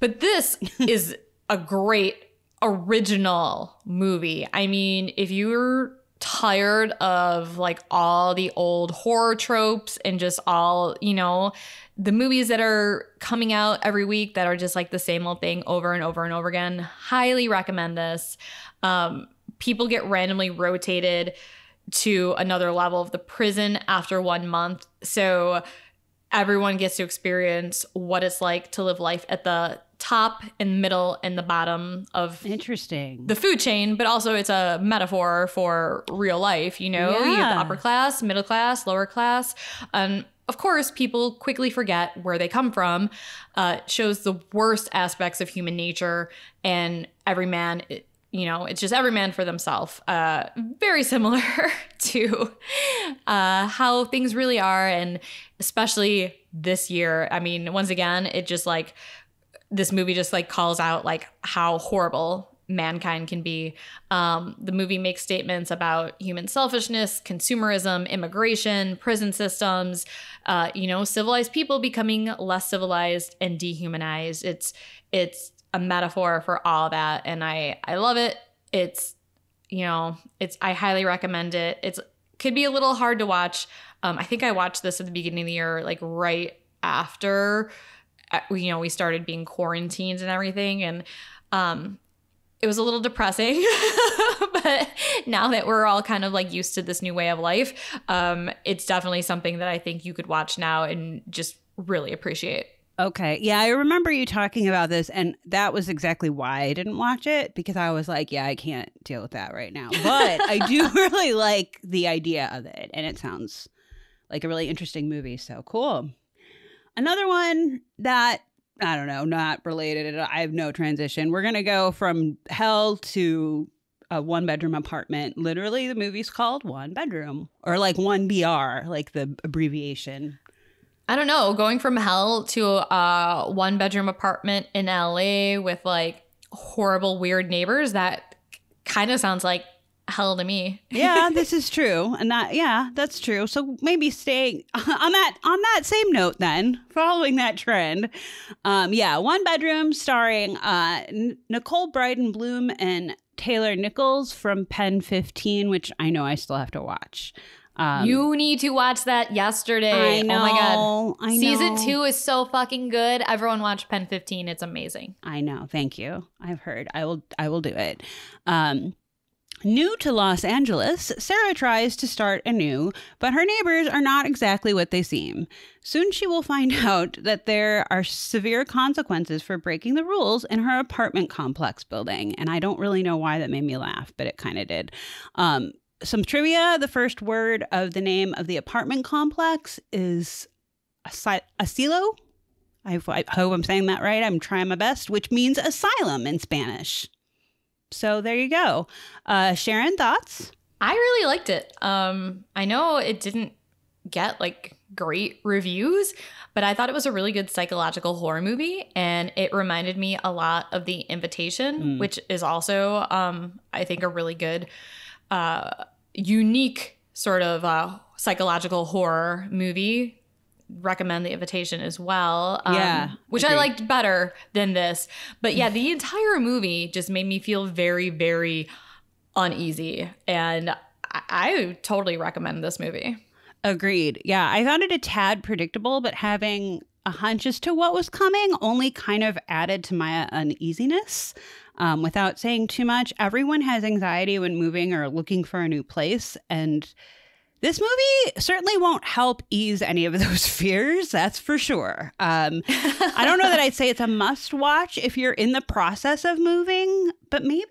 But this is a great original movie. I mean, if you're tired of like all the old horror tropes and just all, you know, the movies that are coming out every week that are just like the same old thing over and over and over again, highly recommend this. Um, people get randomly rotated to another level of the prison after one month. So everyone gets to experience what it's like to live life at the top and middle and the bottom of interesting the food chain, but also it's a metaphor for real life. You know, yeah. You have the upper class, middle class, lower class. Um, of course, people quickly forget where they come from. Uh, it shows the worst aspects of human nature, and every man, it, you know, it's just every man for themselves. Uh, very similar to uh, how things really are, and especially this year. I mean, once again, it just like. This movie just like calls out like how horrible mankind can be. Um, the movie makes statements about human selfishness, consumerism, immigration, prison systems, uh, you know, civilized people becoming less civilized and dehumanized. It's it's a metaphor for all that. And I, I love it. It's, you know, it's I highly recommend it. It's could be a little hard to watch. Um, I think I watched this at the beginning of the year, like right after you know, we started being quarantined and everything. And um, it was a little depressing, but now that we're all kind of like used to this new way of life, um, it's definitely something that I think you could watch now and just really appreciate. Okay. Yeah. I remember you talking about this, and that was exactly why I didn't watch it, because I was like, yeah, I can't deal with that right now, but I do really like the idea of it. And it sounds like a really interesting movie. So cool. Another one that, I don't know, not related. I have no transition. We're going to go from hell to a one-bedroom apartment. Literally, the movie's called One Bedroom, or like one B R, like the abbreviation. I don't know. Going from hell to a one-bedroom apartment in L A with like horrible, weird neighbors, that kind of sounds like hell to me. Yeah, this is true. And that, yeah, that's true. So maybe staying on that on that same note then, following that trend. Um, yeah, One Bedroom, starring uh, N- Nicole Bryden Bloom and Taylor Nichols from Pen fifteen, which I know I still have to watch. Um, you need to watch that yesterday. I know, oh my God. I know. Season two is so fucking good. Everyone watch Pen fifteen. It's amazing. I know. Thank you. I've heard. I will. I will do it. Um New to Los Angeles, Sarah tries to start anew, but her neighbors are not exactly what they seem. Soon she will find out that there are severe consequences for breaking the rules in her apartment complex building. And I don't really know why that made me laugh, but it kind of did. Um, some trivia. The first word of the name of the apartment complex is asy- asilo. I, I hope I'm saying that right. I'm trying my best, which means asylum in Spanish. So there you go. Uh, Sharon, thoughts? I really liked it. Um, I know it didn't get like great reviews, but I thought it was a really good psychological horror movie. And it reminded me a lot of The Invitation, mm. which is also, um, I think, a really good, uh, unique sort of uh, psychological horror movie. Recommend The Invitation as well, um, yeah, which agreed. I liked better than this. But yeah, the entire movie just made me feel very, very uneasy. And I, I totally recommend this movie. Agreed. Yeah, I found it a tad predictable, but having a hunch as to what was coming only kind of added to my uneasiness. Um, without saying too much, everyone has anxiety when moving or looking for a new place. And this movie certainly won't help ease any of those fears, that's for sure. Um, I don't know that I'd say it's a must-watch if you're in the process of moving, but maybe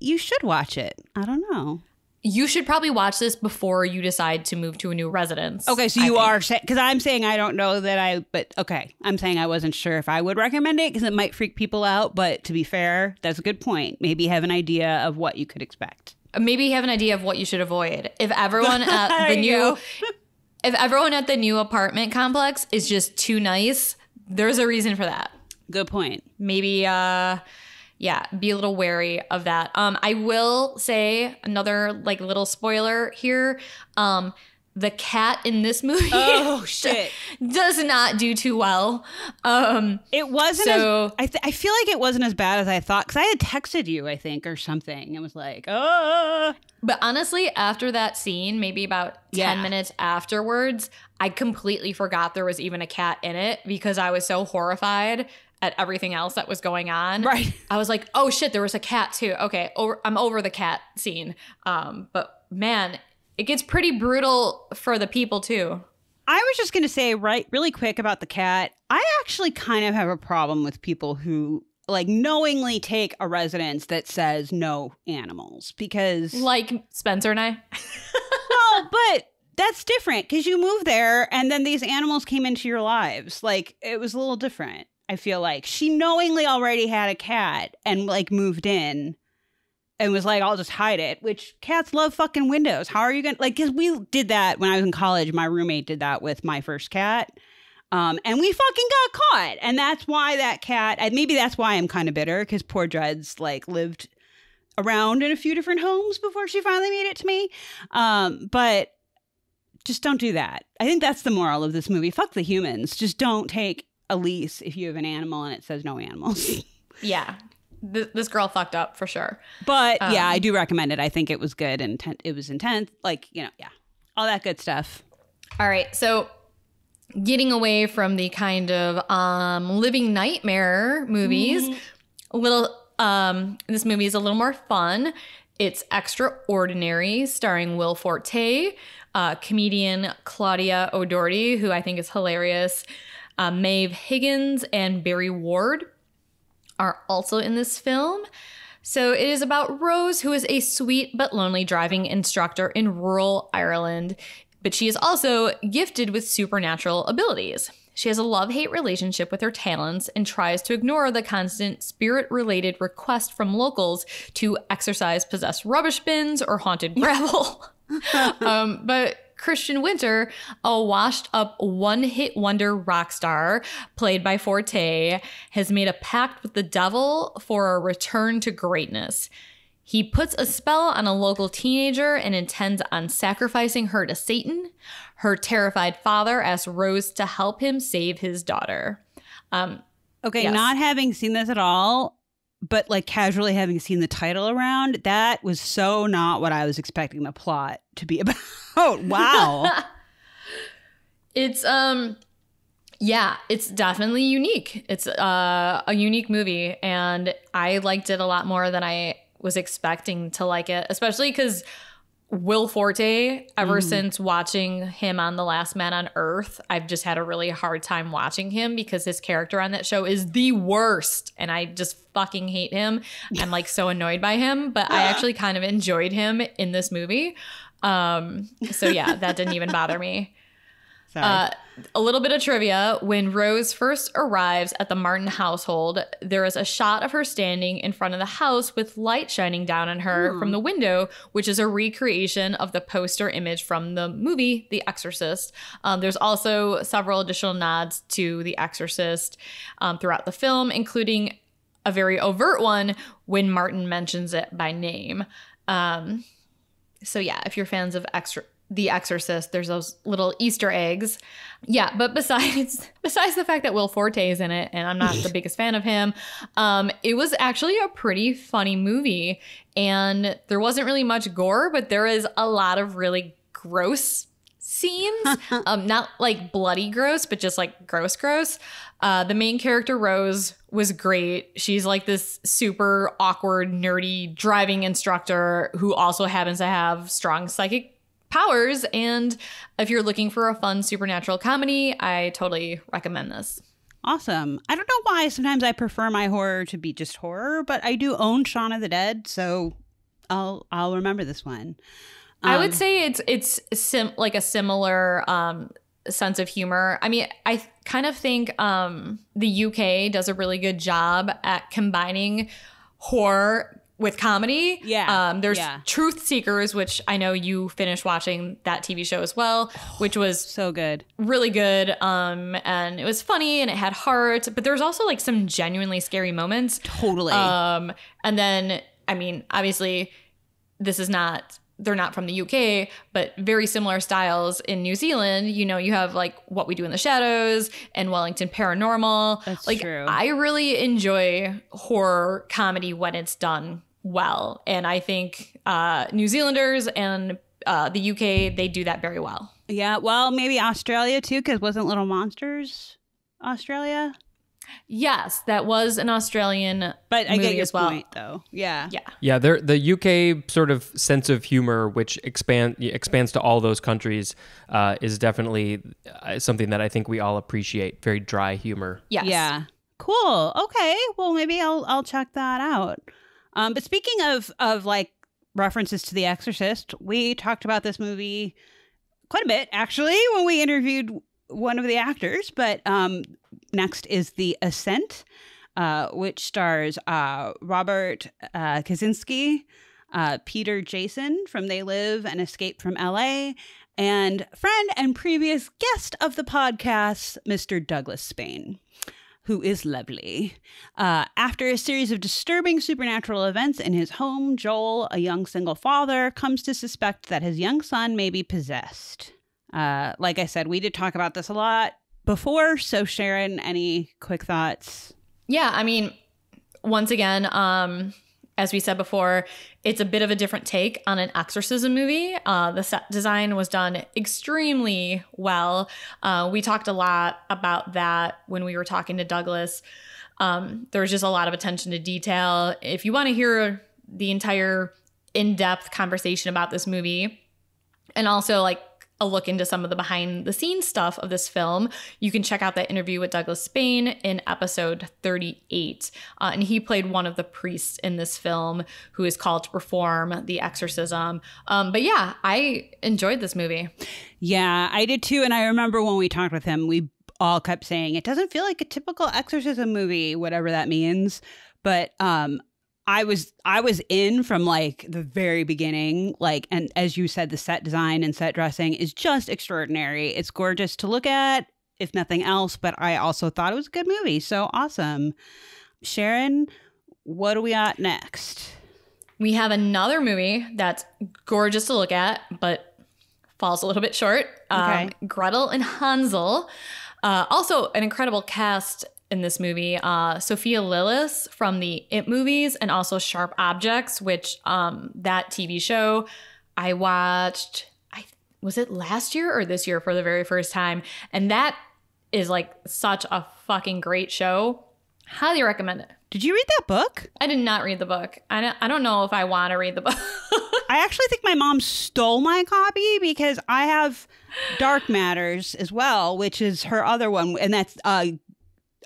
you should watch it. I don't know. You should probably watch this before you decide to move to a new residence. Okay, so you are saying, because I'm saying I don't know that I, but okay, I'm saying I wasn't sure if I would recommend it because it might freak people out, but to be fair, that's a good point. Maybe have an idea of what you could expect. Maybe have an idea of what you should avoid. If everyone at the new, if everyone at the new apartment complex is just too nice, there's a reason for that. Good point. Maybe, uh, yeah, be a little wary of that. Um, I will say another like little spoiler here. Um, the cat in this movie oh shit does not do too well. Um, it wasn't. So as, I th I feel like it wasn't as bad as I thought, because I had texted you, I think, or something, and was like, oh. But honestly, after that scene, maybe about ten yeah. minutes afterwards, I completely forgot there was even a cat in it because I was so horrified at everything else that was going on. Right. I was like, oh shit, there was a cat too. Okay, over, I'm over the cat scene. Um, but man, it gets pretty brutal for the people, too. I was just going to say, right, really quick about the cat. I actually kind of have a problem with people who, like, knowingly take a residence that says no animals, because... Like Spencer and I? No, but that's different, because you moved there, and then these animals came into your lives. Like, it was a little different, I feel like. She knowingly already had a cat and, like, moved in. And was like, I'll just hide it, which cats love fucking windows. How are you going to, like, because we did that when I was in college. My roommate did that with my first cat. Um, and we fucking got caught. And that's why that cat, and maybe that's why I'm kind of bitter, because poor Dred's, like, lived around in a few different homes before she finally made it to me. Um, but just don't do that. I think that's the moral of this movie. Fuck the humans. Just don't take a lease if you have an animal and it says no animals. Yeah. This girl fucked up for sure. But um, yeah, I do recommend it. I think it was good and it was intense. Like, you know, yeah, all that good stuff. All right. So getting away from the kind of um, living nightmare movies, mm-hmm. a little, um, this movie is a little more fun. It's Extraordinary, starring Will Forte, uh, comedian Claudia O'Doherty, who I think is hilarious, uh, Maeve Higgins, and Barry Ward are also in this film. So it is about Rose, who is a sweet but lonely driving instructor in rural Ireland, but she is also gifted with supernatural abilities. She has a love-hate relationship with her talents and tries to ignore the constant spirit-related requests from locals to exorcise possessed rubbish bins or haunted gravel. um, but Christian Winter, a washed-up one-hit wonder rock star played by Forte, has made a pact with the devil for a return to greatness. He puts a spell on a local teenager and intends on sacrificing her to Satan. Her terrified father asks Rose to help him save his daughter. Um, okay, yes. Not having seen this at all, but like casually having seen the title around, that was so not what I was expecting the plot to be about. Oh, wow. It's, um, yeah, it's definitely unique. It's uh, a unique movie, and I liked it a lot more than I was expecting to like it, especially because Will Forte, ever mm. since watching him on The Last Man on Earth, I've just had a really hard time watching him because his character on that show is the worst, and I just fucking hate him. I'm like so annoyed by him, but I actually kind of enjoyed him in this movie. Um, so yeah, that didn't even bother me. Uh, a little bit of trivia. When Rose first arrives at the Martin household, there is a shot of her standing in front of the house with light shining down on her mm. from the window, which is a recreation of the poster image from the movie The Exorcist. Um, there's also several additional nods to The Exorcist um, throughout the film, including a very overt one when Martin mentions it by name. Um, so yeah, if you're fans of extra The Exorcist, there's those little Easter eggs. Yeah, but besides besides the fact that Will Forte is in it, and I'm not the biggest fan of him, um, it was actually a pretty funny movie. And there wasn't really much gore, but there is a lot of really gross scenes. um, not like bloody gross, but just like gross gross. Uh, the main character, Rose, was great. She's like this super awkward, nerdy driving instructor who also happens to have strong psychic powers, and if you're looking for a fun supernatural comedy, I totally recommend this. Awesome. I don't know why sometimes I prefer my horror to be just horror, but I do own Shaun of the Dead, so I'll I'll remember this one. Um, I would say it's it's sim like a similar um, sense of humor. I mean, I kind of think um, the U K does a really good job at combining horror with comedy. Yeah. Um, there's yeah. Truth Seekers, which I know you finished watching that T V show as well, which was so good, really good. Um, and it was funny and it had heart, but there's also like some genuinely scary moments. Totally. Um, and then, I mean, obviously this is not, they're not from the U K, but very similar styles in New Zealand. You know, you have like What We Do in the Shadows and Wellington Paranormal. That's like true. I really enjoy horror comedy when it's done well. And I think uh, New Zealanders and uh, the U K, they do that very well. Yeah. Well, maybe Australia too, because wasn't Little Monsters Australia? Yes, that was an Australian but I movie get your as well. Point, though, yeah, yeah, yeah. There, the U K sort of sense of humor, which expand expands to all those countries, uh, is definitely something that I think we all appreciate. Very dry humor. Yes. Yeah. Cool. Okay. Well, maybe I'll I'll check that out. Um, but speaking of of like references to The Exorcist, we talked about this movie quite a bit actually when we interviewed one of the actors, but um, next is The Ascent, uh, which stars uh, Robert uh, Kaczynski, uh, Peter Jason from They Live and Escape from L A, and friend and previous guest of the podcast, Mister Douglas Spain, who is lovely. Uh, after a series of disturbing supernatural events in his home, Joel, a young single father, comes to suspect that his young son may be possessed. Uh, like I said, we did talk about this a lot before. So Sharon, any quick thoughts? Yeah, I mean, once again, um, as we said before, it's a bit of a different take on an exorcism movie. Uh, the set design was done extremely well. Uh, we talked a lot about that when we were talking to Douglas. Um, there was just a lot of attention to detail. If you want to hear the entire in-depth conversation about this movie and also like a look into some of the behind the scenes stuff of this film, you can check out that interview with Douglas Spain in episode thirty-eight. Uh, and he played one of the priests in this film who is called to perform the exorcism. Um, but yeah, I enjoyed this movie. Yeah, I did too. And I remember when we talked with him, we all kept saying it doesn't feel like a typical exorcism movie, whatever that means. But um, I was I was in from like the very beginning, like, and as you said, the set design and set dressing is just extraordinary. It's gorgeous to look at, if nothing else, but I also thought it was a good movie. So awesome. Sharon, what do we got next? We have another movie that's gorgeous to look at, but falls a little bit short. Okay. Um, Gretel and Hansel. Uh, also an incredible cast in this movie, uh, Sophia Lillis from the It movies and also Sharp Objects, which um, that T V show I watched, I was it last year or this year for the very first time. And that is like such a fucking great show. Highly recommend it. Did you read that book? I did not read the book. I don't, I don't know if I want to read the book. I actually think my mom stole my copy because I have Dark Matters as well, which is her other one. And that's uh,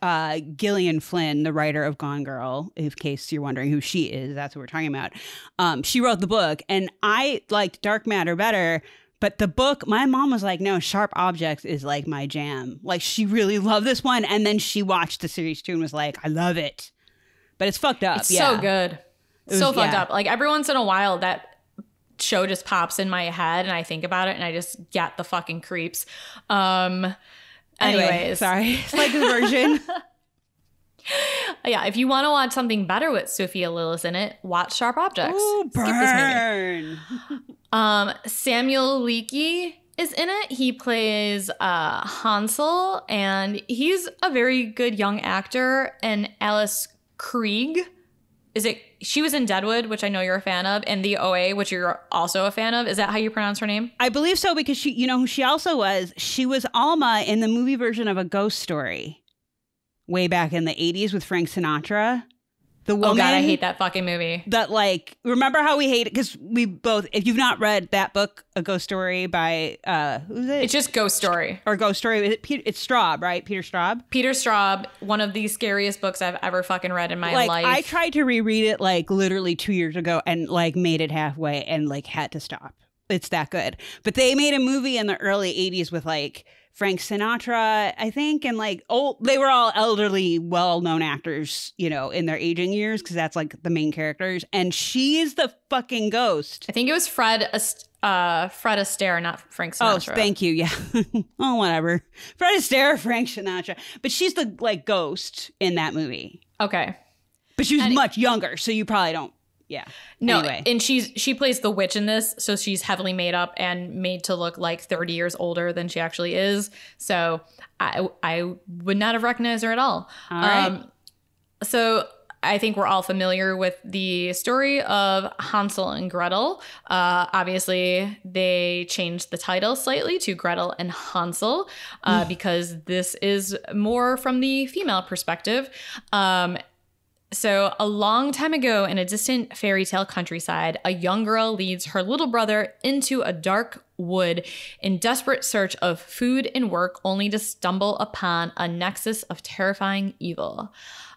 Uh, Gillian Flynn, the writer of Gone Girl, in case you're wondering who she is, that's what we're talking about. Um, she wrote the book, and I liked Dark Matter better, but the book, my mom was like, no, Sharp Objects is like my jam. Like, she really loved this one, and then she watched the series too and was like, I love it. But it's fucked up. It's yeah. so good. It was, so fucked yeah. up. Like, every once in a while, that show just pops in my head, and I think about it, and I just get the fucking creeps. Um... Anyways, anyway, sorry, it's like a version. Yeah, if you want to watch something better with Sophia Lillis in it, watch Sharp Objects. Ooh, burn. um, Samuel Leakey is in it. He plays uh, Hansel, and he's a very good young actor. And Alice Krieg, is it? She was in Deadwood, which I know you're a fan of, and The O A, which you're also a fan of. Is that how you pronounce her name? I believe so, because she, you know who she also was? She was Alma in the movie version of A Ghost Story way back in the eighties with Frank Sinatra. The woman. Oh, God, I hate that fucking movie. That, like, remember how we hate it? Because we both, if you've not read that book, A Ghost Story by, uh, who's it? It's just Ghost Story. Or Ghost Story. Is it Peter, it's Straub, right? Peter Straub? Peter Straub, one of the scariest books I've ever fucking read in my like, life. I tried to reread it, like, literally two years ago and, like, made it halfway and, like, had to stop. It's that good. But they made a movie in the early eighties with, like, Frank Sinatra, I think, and like old, they were all elderly, well-known actors, you know, in their aging years, because that's like the main characters. And she's the fucking ghost. I think it was Fred, uh, Fred Astaire, not Frank Sinatra. Oh, thank you. Yeah. Oh, whatever. Fred Astaire, Frank Sinatra, but she's the like ghost in that movie. Okay, but she was and much younger, so you probably don't. Yeah. No, anyway. And she's she plays the witch in this, so she's heavily made up and made to look like thirty years older than she actually is. So I I would not have recognized her at all. All right. Um, so I think we're all familiar with the story of Hansel and Gretel. Uh, obviously, they changed the title slightly to Gretel and Hansel uh, because this is more from the female perspective. Um So a long time ago in a distant fairy tale countryside, a young girl leads her little brother into a dark wood in desperate search of food and work, only to stumble upon a nexus of terrifying evil.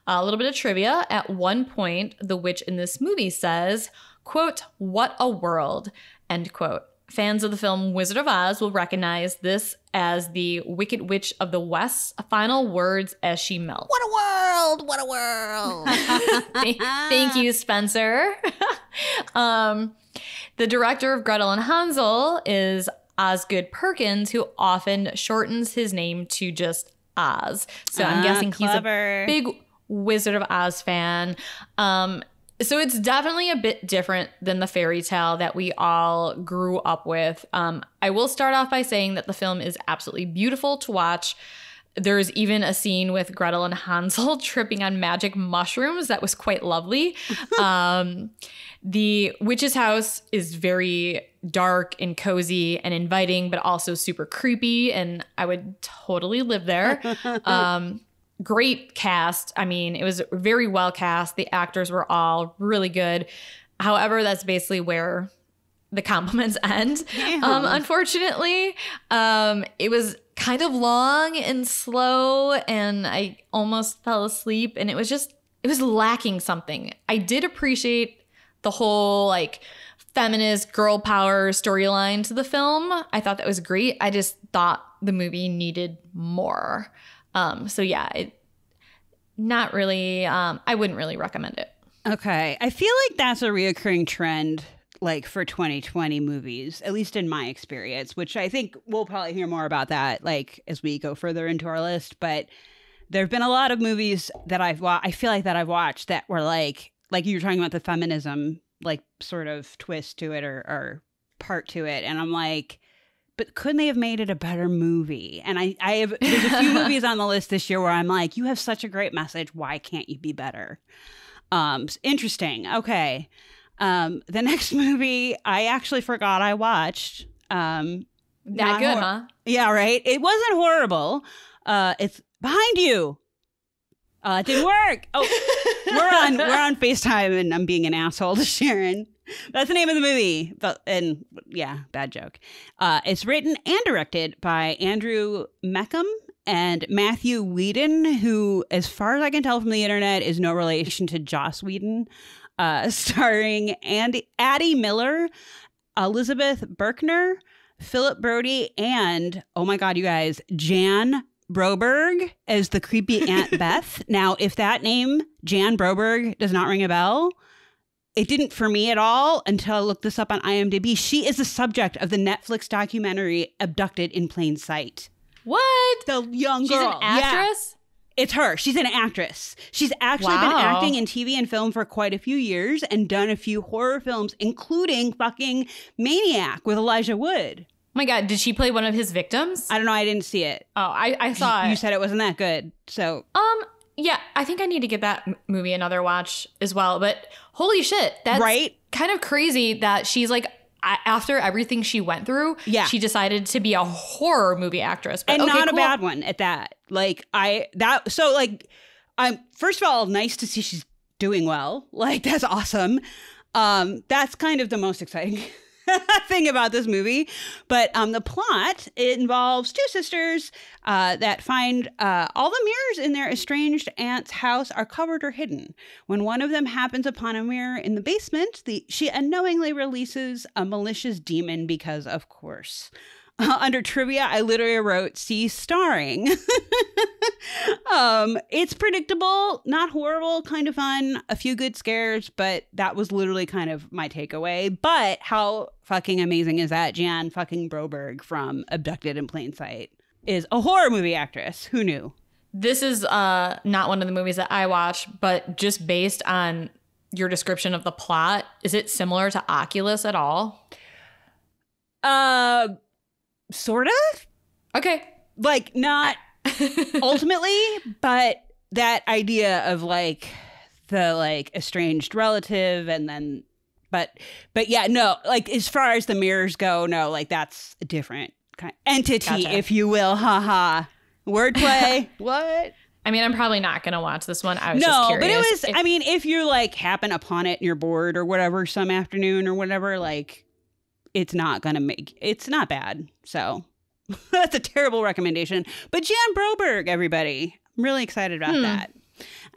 A little bit of trivia. At one point, the witch in this movie says, quote, "What a world," end quote. Fans of the film Wizard of Oz will recognize this as the Wicked Witch of the West's final words as she melts. What a world! What a world! thank, thank you, Spencer. um, the director of Gretel and Hansel is Osgood Perkins, who often shortens his name to just Oz. So ah, I'm guessing clever. He's a big Wizard of Oz fan. Um, So it's definitely a bit different than the fairy tale that we all grew up with. Um, I will start off by saying that the film is absolutely beautiful to watch. There's even a scene with Gretel and Hansel tripping on magic mushrooms that was quite lovely. um, the witch's house is very dark and cozy and inviting, but also super creepy, and I would totally live there. Um Great cast. I mean, it was very well cast. The actors were all really good. However, that's basically where the compliments end. Um, unfortunately, um, it was kind of long and slow, and I almost fell asleep, and it was just, it was lacking something. I did appreciate the whole like feminist girl power storyline to the film. I thought that was great. I just thought the movie needed more. Um, so yeah, it, not really, um, I wouldn't really recommend it. Okay. I feel like that's a reoccurring trend, like for twenty twenty movies, at least in my experience, which I think we'll probably hear more about that, like as we go further into our list. But there've been a lot of movies that I've watched, I feel like that I've watched that were like, like you were talking about the feminism, like sort of twist to it or, or part to it. And I'm like, but couldn't they have made it a better movie? And I, I have, there's a few movies on the list this year where I'm like, you have such a great message. Why can't you be better? Um, interesting. Okay. Um, the next movie I actually forgot I watched. Um, Not good, huh? Yeah, right. It wasn't horrible. Uh, it's Behind You. Uh, it didn't work. Oh, we're on, we're on FaceTime and I'm being an asshole to Sharon. That's the name of the movie. But, and yeah, bad joke. Uh, it's written and directed by Andrew Meckham and Matthew Whedon, who, as far as I can tell from the internet, is no relation to Joss Whedon, uh, starring Andy, Addie Miller, Elizabeth Berkner, Philip Brody, and, oh my God, you guys, Jan Broberg as the creepy Aunt Beth. Now, if that name, Jan Broberg, does not ring a bell... It didn't for me at all until I looked this up on I M D B. She is the subject of the Netflix documentary Abducted in Plain Sight. What? The young girl. She's an actress? Yeah. It's her. She's an actress. She's actually wow. been acting in T V and film for quite a few years and done a few horror films, including fucking Maniac with Elijah Wood. Oh my God. Did she play one of his victims? I don't know. I didn't see it. Oh, I, I saw it. You said it wasn't that good. So... um. Yeah, I think I need to give that movie another watch as well. But holy shit, that's right? Kind of crazy that she's like, after everything she went through, yeah. she decided to be a horror movie actress. But, and okay, not cool. a bad one at that. Like I that so like I'm first of all, nice to see she's doing well. Like that's awesome. Um, that's kind of the most exciting thing about this movie. But um, the plot, it involves two sisters uh, that find uh, all the mirrors in their estranged aunt's house are covered or hidden. When one of them happens upon a mirror in the basement, the, she unknowingly releases a malicious demon because, of course. Uh, under trivia, I literally wrote "see starring." um, it's predictable, not horrible, kind of fun, a few good scares, but that was literally kind of my takeaway. But how fucking amazing is that? Jan fucking Broberg from Abducted in Plain Sight is a horror movie actress. Who knew? This is uh, not one of the movies that I watch, but just based on your description of the plot, is it similar to Oculus at all? Uh... Sort of. Okay. Like, not ultimately, but that idea of like the like estranged relative and then but but yeah, no, like as far as the mirrors go, no, like that's a different kind of entity, gotcha. If you will. Haha. Wordplay. What? I mean, I'm probably not going to watch this one. I was no, just curious. No, but it was, if I mean, if you like happen upon it and you're bored or whatever some afternoon or whatever, like, it's not going to make, it's not bad. So that's a terrible recommendation. But Jan Broberg, everybody. I'm really excited about hmm. that.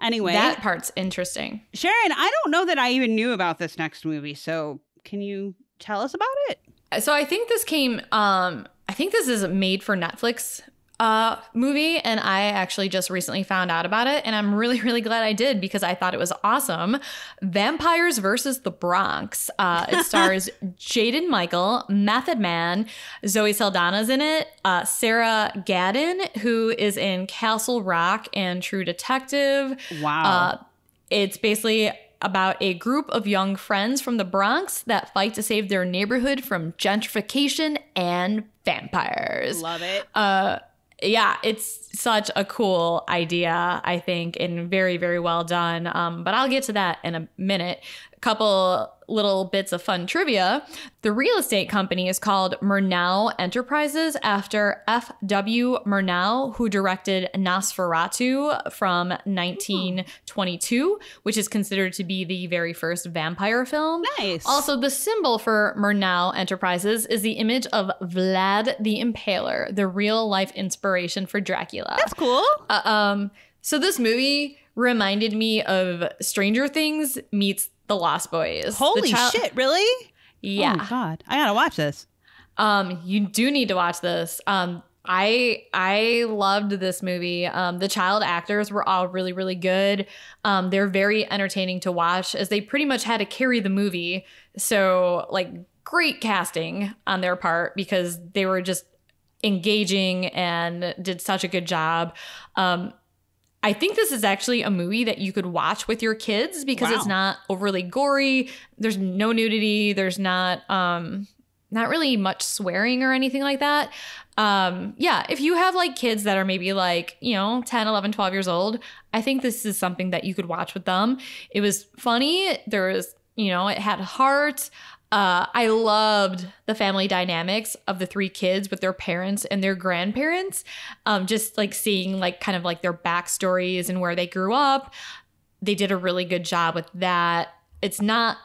Anyway. That part's interesting. Sharon, I don't know that I even knew about this next movie. So can you tell us about it? So I think this came, um, I think this is a made for Netflix uh, movie. And I actually just recently found out about it. And I'm really, really glad I did because I thought it was awesome. Vampires versus the Bronx. Uh, it stars Jaden Michael, Method Man, Zoe Saldana's in it, uh, Sarah Gadden, who is in Castle Rock and True Detective. Wow. Uh, it's basically about a group of young friends from the Bronx that fight to save their neighborhood from gentrification and vampires. Love it. Uh, Yeah, it's such a cool idea, I think, and very, very well done. Um, but I'll get to that in a minute. A couple little bits of fun trivia. The real estate company is called Murnau Enterprises after F W Murnau, who directed Nosferatu from nineteen twenty-two, which is considered to be the very first vampire film. Nice. Also, the symbol for Murnau Enterprises is the image of Vlad the Impaler, the real-life inspiration for Dracula. That's cool. Uh, um, so this movie reminded me of Stranger Things meets The Lost Boys. Holy shit, really? Yeah. Oh my God. I gotta watch this. Um, you do need to watch this. Um, I I loved this movie. Um, the child actors were all really, really good. Um, they're very entertaining to watch as they pretty much had to carry the movie. So, like, great casting on their part because they were just engaging and did such a good job. Um, I think this is actually a movie that you could watch with your kids because wow. it's not overly gory. There's no nudity. There's not um, not really much swearing or anything like that. Um, yeah, if you have like kids that are maybe like, you know, ten, eleven, twelve years old, I think this is something that you could watch with them. It was funny. There was, you know, it had heart. Uh, I loved the family dynamics of the three kids with their parents and their grandparents. Um, just like seeing like kind of like their backstories and where they grew up. They did a really good job with that. It's not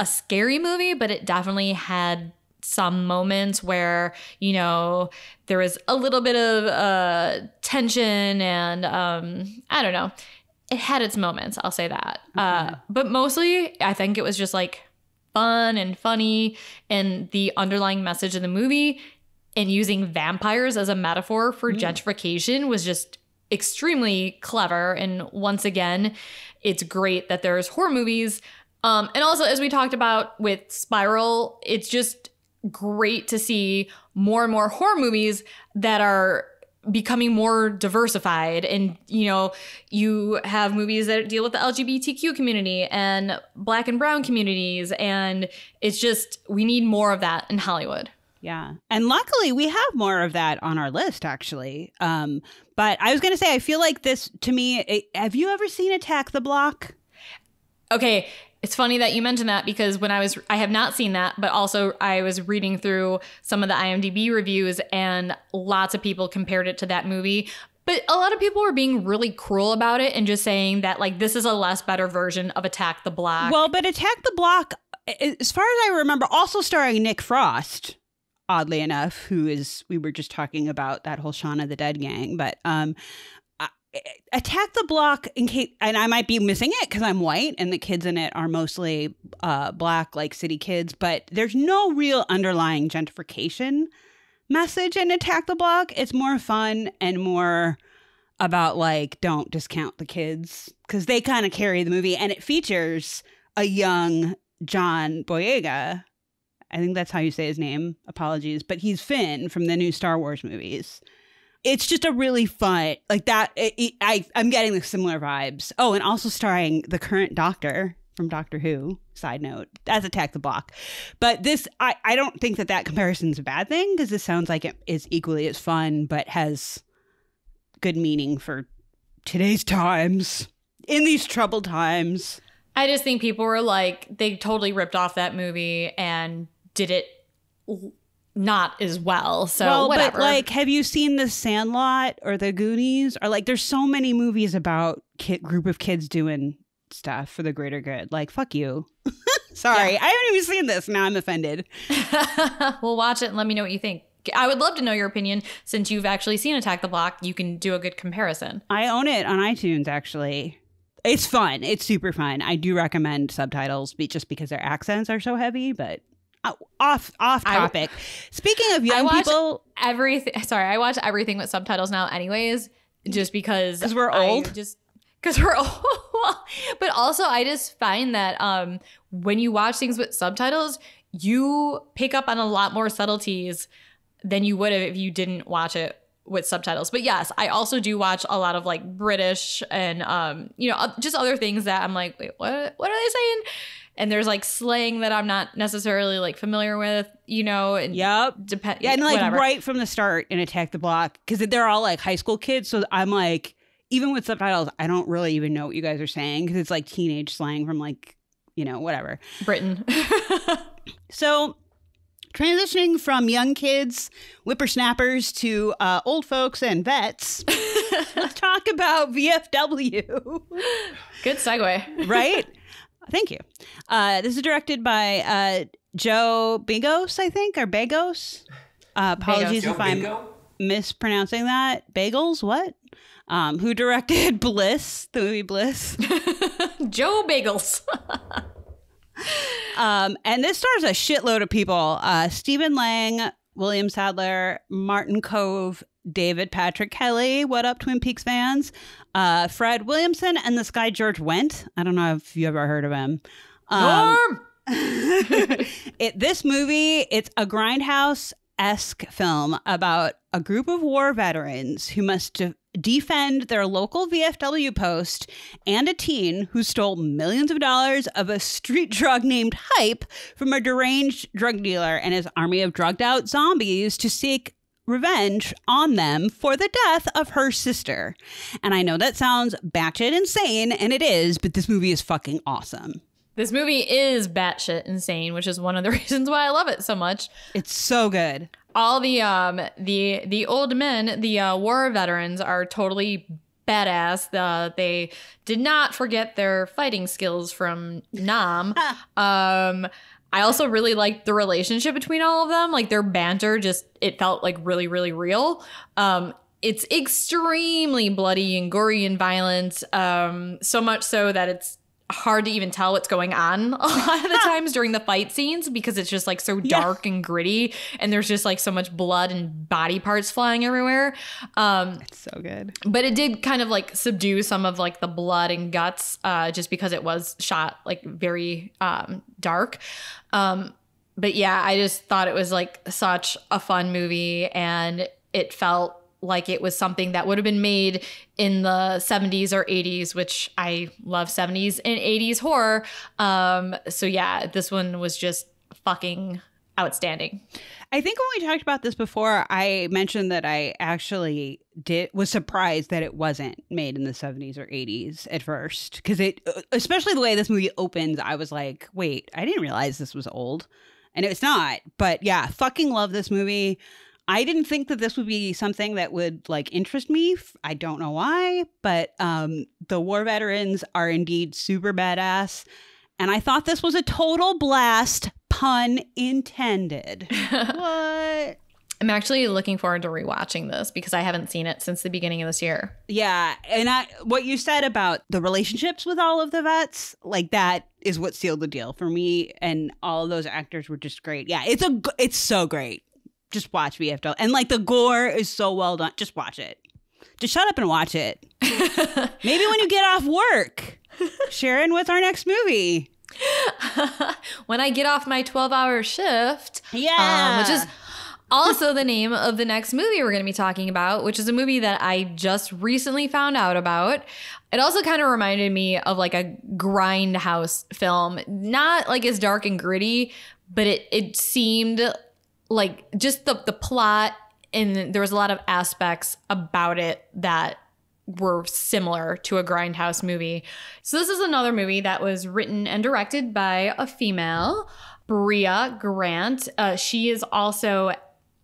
a scary movie, but it definitely had some moments where, you know, there was a little bit of uh, tension and um, I don't know. It had its moments. I'll say that. Mm-hmm. Uh, but mostly I think it was just like fun and funny and the underlying message of the movie and using vampires as a metaphor for mm. gentrification was just extremely clever. And once again, it's great that there's horror movies. Um, and also, as we talked about with Spiral, it's just great to see more and more horror movies that are becoming more diversified. And, you know, you have movies that deal with the L G B T Q community and Black and brown communities. And it's just, we need more of that in Hollywood. Yeah. And luckily we have more of that on our list, actually. Um, but I was going to say, I feel like this to me, it, have you ever seen Attack the Block? Okay. It's funny that you mentioned that because when I was, I have not seen that, but also I was reading through some of the IMDb reviews and lots of people compared it to that movie. But a lot of people were being really cruel about it and just saying that like, this is a less better version of Attack the Block. Well, but Attack the Block, as far as I remember, also starring Nick Frost, oddly enough, who is, we were just talking about that whole Shaun of the Dead gang, but, um, Attack the Block, in case, and I might be missing it because I'm white and the kids in it are mostly uh, black, like city kids, but there's no real underlying gentrification message in Attack the Block. It's more fun and more about, like, don't discount the kids, because they kind of carry the movie, and it features a young John Boyega. I think that's how you say his name. Apologies. But he's Finn from the new Star Wars movies. It's just a really fun, like that. It, it, I, I'm getting the similar vibes. Oh, and also starring the current Doctor from Doctor Who. Side note, that's Attack the Block. But this, I, I don't think that that comparison is a bad thing, because this sounds like it is equally as fun, but has good meaning for today's times, in these troubled times. I just think people were like, they totally ripped off that movie and did it not as well. So well, whatever. But like, have you seen The Sandlot or The Goonies? Or like, there's so many movies about kid, group of kids doing stuff for the greater good. Like, fuck you. Sorry, yeah. I haven't even seen this. Now I'm offended. Well, watch it and let me know what you think. I would love to know your opinion, since you've actually seen Attack the Block. You can do a good comparison. I own it on iTunes, actually. It's fun. It's super fun. I do recommend subtitles just because their accents are so heavy, but off off topic. I, Speaking of young I watch people, everything. Sorry, I watch everything with subtitles now anyways, just because cuz we're old. I just cuz we're old. But also I just find that um when you watch things with subtitles, you pick up on a lot more subtleties than you would have if you didn't watch it with subtitles. But yes, I also do watch a lot of like British and um, you know, just other things that I'm like, wait, what? What are they saying? And there's like slang that I'm not necessarily like familiar with, you know. And yep. Depend. Yeah, and like whatever. Right from the start in Attack the Block, because they're all like high school kids, so I'm like, even with subtitles, I don't really even know what you guys are saying, because it's like teenage slang from like, you know, whatever, Britain. So. Transitioning from young kids, whippersnappers, to uh, old folks and vets, let's talk about V F W. Good segue. Right? Thank you. Uh, this is directed by uh, Joe Bagos, I think, or Bagos. Uh, apologies Bagos. if Joe I'm Bingo? mispronouncing that. Bagels, what? Um, who directed Bliss, the movie Bliss. Joe Bagels. Um, and this stars a shitload of people. Uh, Stephen Lang, William Sadler, Martin Cove, David Patrick Kelly. What up, Twin Peaks fans? Uh, Fred Williamson, and this guy, George Wendt. I don't know if you ever heard of him. Um, Norm! it, this movie, it's a grindhouse-esque film about a group of war veterans who must de defend their local V F W post and a teen who stole millions of dollars of a street drug named Hype from a deranged drug dealer and his army of drugged out zombies to seek revenge on them for the death of her sister. And I know that sounds batshit insane, and it is, but this movie is fucking awesome. This movie is batshit insane, which is one of the reasons why I love it so much. It's so good. All the um the the old men, the uh, war veterans, are totally badass. Uh, they did not forget their fighting skills from Nam. um, I also really liked the relationship between all of them. Like their banter, just it felt like really really real. Um, it's extremely bloody and gory and violent. Um, so much so that it's hard to even tell what's going on a lot of the times during the fight scenes, because it's just like so dark yeah. and gritty, and there's just like so much blood and body parts flying everywhere. Um, it's so good. But it did kind of like subdue some of like the blood and guts uh, just because it was shot like very um, dark. Um, but yeah, I just thought it was like such a fun movie, and it felt like it was something that would have been made in the seventies or eighties, which I love seventies and eighties horror. Um, so yeah, this one was just fucking outstanding. I think when we talked about this before, I mentioned that I actually did was surprised that it wasn't made in the seventies or eighties at first, because it, especially the way this movie opens, I was like, wait, I didn't realize this was old, and it's not. But yeah, fucking love this movie. I didn't think that this would be something that would like interest me. I don't know why, but um, the war veterans are indeed super badass. And I thought this was a total blast, pun intended. What? I'm actually looking forward to rewatching this, because I haven't seen it since the beginning of this year. Yeah. And I, what you said about the relationships with all of the vets, like that is what sealed the deal for me. And all of those actors were just great. Yeah, it's a, it's so great. just watch B F W. And like the gore is so well done. Just watch it. Just shut up and watch it. Maybe when you get off work, share in with our next movie. When I get off my twelve hour shift. Yeah. Um, which is also the name of the next movie we're going to be talking about, which is a movie that I just recently found out about. It also kind of reminded me of like a grindhouse film. Not like as dark and gritty, but it, it seemed like just the, the plot, and there was a lot of aspects about it that were similar to a grindhouse movie. So this is another movie that was written and directed by a female, Bria Grant. Uh, she is also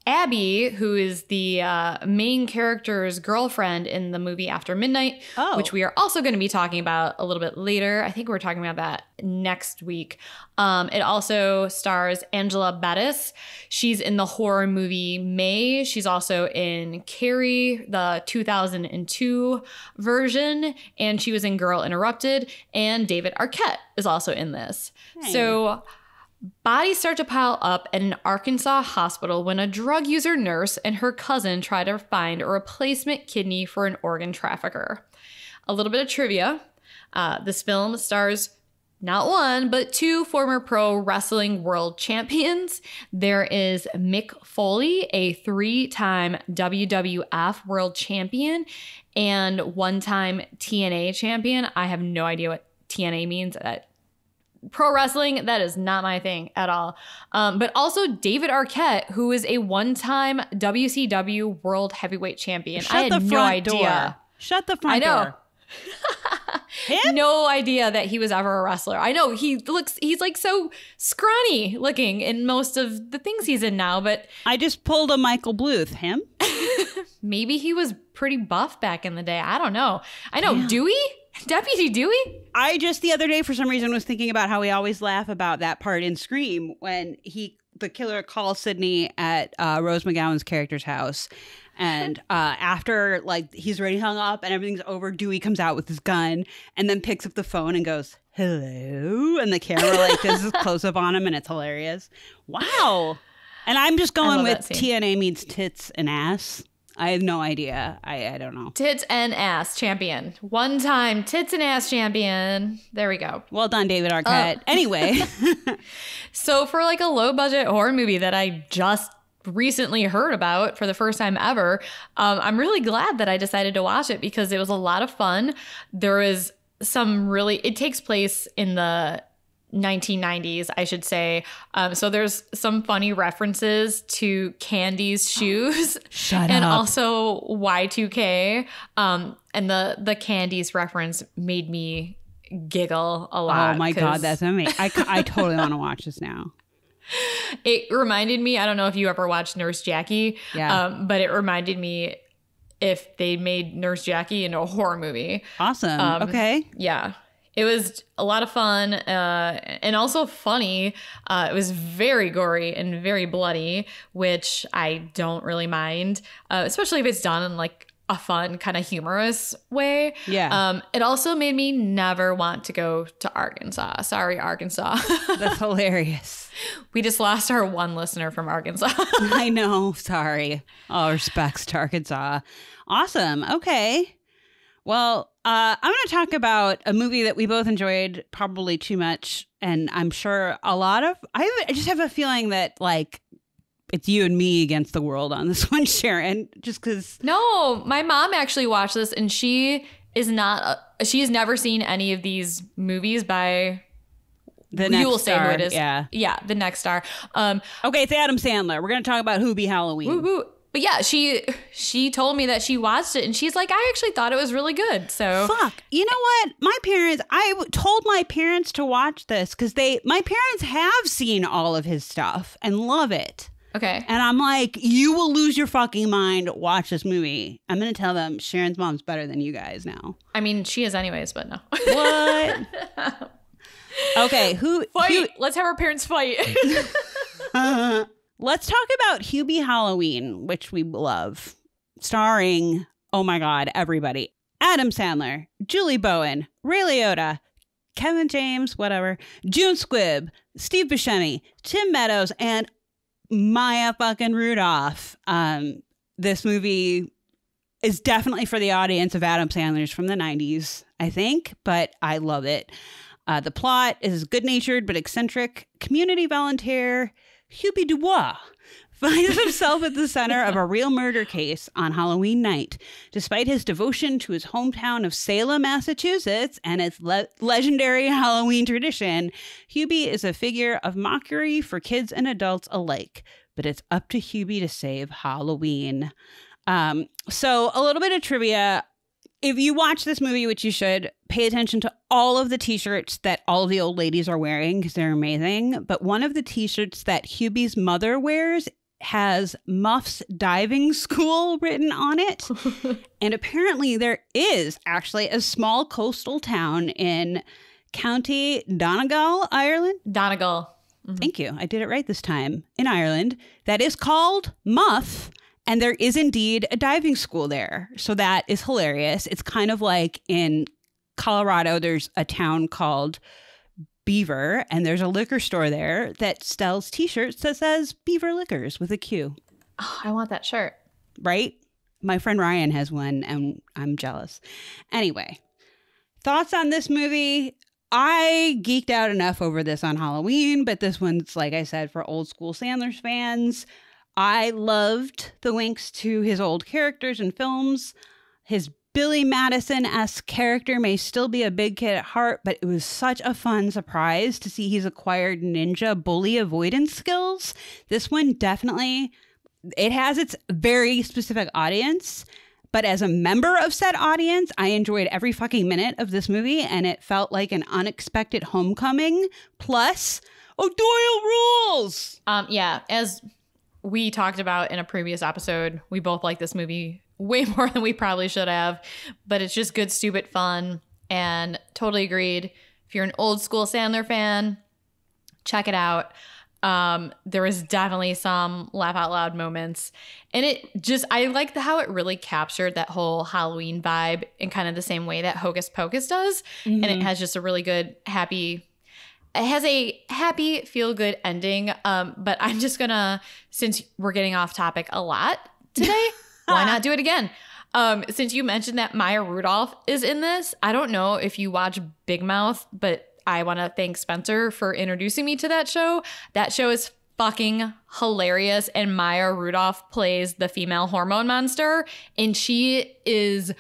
Abby, who is the uh, main character's girlfriend in the movie After Midnight, oh. which we are also going to be talking about a little bit later. I think we're talking about that next week. Um, it also stars Angela Bettis. She's in the horror movie May. She's also in Carrie, the two thousand two version, and she was in Girl Interrupted, and David Arquette is also in this. Nice. So... Bodies start to pile up at an Arkansas hospital when a drug user nurse and her cousin try to find a replacement kidney for an organ trafficker. A little bit of trivia. Uh, this film stars not one, but two former pro wrestling world champions. There is Mick Foley, a three time W W F world champion and one time T N A champion. I have no idea what T N A means. That Pro wrestling, that is not my thing at all. Um, but also David Arquette, who is a one time W C W World Heavyweight Champion. Shut I had the front no idea. Door. Shut the front I know. Door. Him? No idea that he was ever a wrestler. I know he looks, he's like so scrawny looking in most of the things he's in now, but. I just pulled a Michael Bluth. Him? Maybe he was pretty buff back in the day. I don't know. I know. Damn. Dewey? Deputy Dewey? I just the other day for some reason was thinking about how we always laugh about that part in Scream when he the killer calls Sydney at uh, Rose McGowan's character's house, and uh, after like he's already hung up and everything's over, Dewey comes out with his gun and then picks up the phone and goes hello, and the camera like does this close up on him and it's hilarious. Wow. And I'm just going with T N A means tits and ass. I have no idea. I, I don't know. Tits and ass champion. One time tits and ass champion. There we go. Well done, David Arquette. Uh, anyway. So for like a low budget horror movie that I just recently heard about for the first time ever, um, I'm really glad that I decided to watch it because it was a lot of fun. There was some really, it takes place in the nineteen nineties, I should say. Um, so there's some funny references to Candy's shoes. Shut and up. Also Y two K. Um, and the the Candy's reference made me giggle a lot. Oh my God, that's amazing. I, I totally want to watch this now. It reminded me, I don't know if you ever watched Nurse Jackie, yeah. um, but it reminded me if they made Nurse Jackie into a horror movie. Awesome. Um, okay. Yeah. It was a lot of fun uh, and also funny. Uh, it was very gory and very bloody, which I don't really mind, uh, especially if it's done in like a fun kind of humorous way. Yeah. Um, it also made me never want to go to Arkansas. Sorry, Arkansas. That's hilarious. We just lost our one listener from Arkansas. I know. Sorry. All respects to Arkansas. Awesome. Okay. Well, uh, I'm going to talk about a movie that we both enjoyed probably too much. And I'm sure a lot of, I, have, I just have a feeling that like, it's you and me against the world on this one, Sharon, just because. No, my mom actually watched this and she is not, uh, she's never seen any of these movies by the next you will star. Say who it is. Yeah. Yeah. The next star. Um, okay. It's Adam Sandler. We're going to talk about Who Be Halloween. Woo woo. But yeah, she she told me that she watched it and she's like, I actually thought it was really good. So fuck, you know what? My parents, I told my parents to watch this because they, my parents have seen all of his stuff and love it. Okay. And I'm like, you will lose your fucking mind. Watch this movie. I'm going to tell them Sharon's mom's better than you guys now. I mean, she is anyways, but no. What? Okay. Who? Fight. Who, let's have our parents fight. uh, Let's talk about Who Be Halloween, which we love, starring, oh my God, everybody. Adam Sandler, Julie Bowen, Ray Liotta, Kevin James, whatever, June Squibb, Steve Buscemi, Tim Meadows, and Maya fucking Rudolph. Um, this movie is definitely for the audience of Adam Sandler's from the nineties, I think, but I love it. Uh, the plot is good-natured but eccentric. Community volunteer Hubie Dubois finds himself at the center of a real murder case on Halloween night. Despite his devotion to his hometown of Salem, Massachusetts, and its le legendary Halloween tradition, Hubie is a figure of mockery for kids and adults alike. But it's up to Hubie to save Halloween. Um, so a little bit of trivia. If you watch this movie, which you should, pay attention to all of the t-shirts that all the old ladies are wearing because they're amazing. But one of the t-shirts that Hubie's mother wears has Muff's Diving School written on it. And apparently there is actually a small coastal town in County Donegal, Ireland. Donegal. Mm-hmm. Thank you. I did it right this time. In Ireland. That is called Muff. And there is indeed a diving school there. So that is hilarious. It's kind of like in Colorado, there's a town called Beaver, and there's a liquor store there that sells t-shirts that says Beaver Liquors with a Q. Oh, I want that shirt. Right? My friend Ryan has one, and I'm jealous. Anyway, thoughts on this movie? I geeked out enough over this on Halloween, but this one's, like I said, for old school Sandler's fans. I loved the links to his old characters and films. His Billy Madison-esque character may still be a big kid at heart, but it was such a fun surprise to see he's acquired ninja bully avoidance skills. This one definitely, it has its very specific audience, but as a member of said audience, I enjoyed every fucking minute of this movie, and it felt like an unexpected homecoming. Plus, O'Doyle rules! Um, yeah, as we talked about in a previous episode, we both like this movie way more than we probably should have, but it's just good, stupid fun, and totally agreed. If you're an old school Sandler fan, check it out. Um, there was definitely some laugh out loud moments, and it just, I liked the, how it really captured that whole Halloween vibe in kind of the same way that Hocus Pocus does. Mm-hmm. And it has just a really good, happy, it has a happy, feel-good ending. Um, but I'm just gonna, since we're getting off topic a lot today, why not do it again? Um, since you mentioned that Maya Rudolph is in this, I don't know if you watch Big Mouth, but I want to thank Spencer for introducing me to that show. That show is fucking hilarious, and Maya Rudolph plays the female hormone monster, and she is,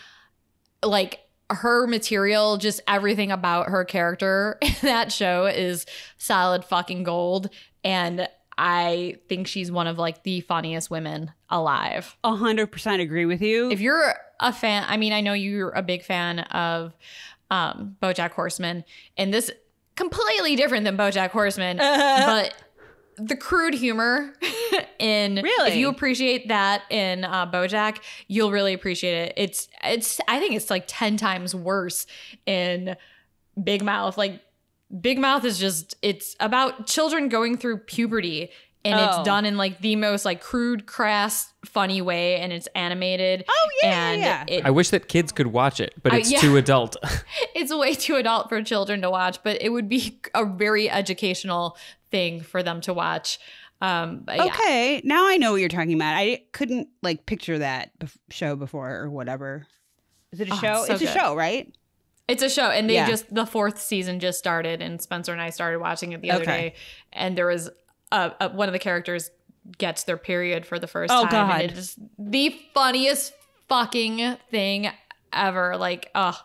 like, her material, just everything about her character in that show is solid fucking gold, and I think she's one of, like, the funniest women alive. A hundred percent agree with you. If you're a fan, I mean, I know you're a big fan of um, BoJack Horseman, and this completely different than BoJack Horseman, uh, but the crude humor in, really? If you appreciate that in uh, BoJack, you'll really appreciate it. It's, it's, I think it's like ten times worse in Big Mouth. Like, Big Mouth is just, it's about children going through puberty, and oh. it's done in, like, the most, like, crude, crass, funny way, and it's animated. Oh, yeah, and yeah, yeah. It, I wish that kids could watch it, but it's uh, yeah. too adult. It's way too adult for children to watch, but it would be a very educational thing for them to watch. Um, but yeah. Okay, now I know what you're talking about. I couldn't, like, picture that be show before or whatever. Is it a oh, show? It's, so it's a show, right? It's a show, and they yeah. just, the fourth season just started, and Spencer and I started watching it the other okay. day, and there was a, a, one of the characters gets their period for the first oh, time. God. And it's the funniest fucking thing ever. Like, oh,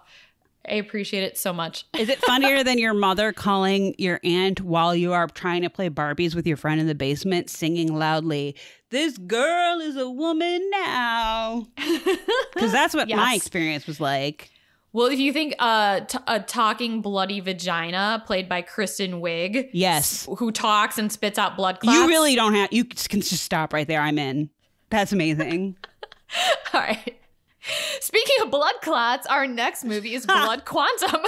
I appreciate it so much. Is it funnier than your mother calling your aunt while you are trying to play Barbies with your friend in the basement, singing loudly, "This girl is a woman now"? Because that's what yes. my experience was like. Well, if you think uh, t a talking bloody vagina played by Kristen Wiig, yes, who talks and spits out blood clots. You really don't have. You can just stop right there. I'm in. That's amazing. All right. Speaking of blood clots, our next movie is Blood Quantum.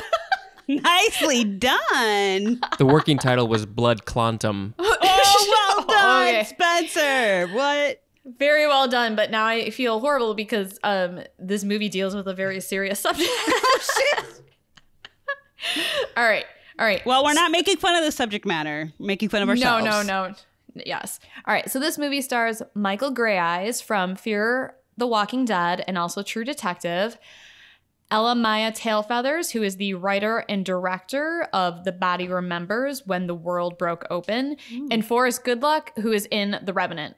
Nicely done. The working title was Blood Quantum. Oh, well done, okay. Spencer. What? Very well done, but now I feel horrible because um, this movie deals with a very serious subject. Oh, shit. All right. All right. Well, we're not making fun of the subject matter. We're making fun of ourselves. No, no, no. Yes. All right. So this movie stars Michael Grayeyes from Fear the Walking Dead and also True Detective. Ella Maya Tailfeathers, who is the writer and director of The Body Remembers, When the World Broke Open, mm. and Forrest Goodluck, who is in The Revenant.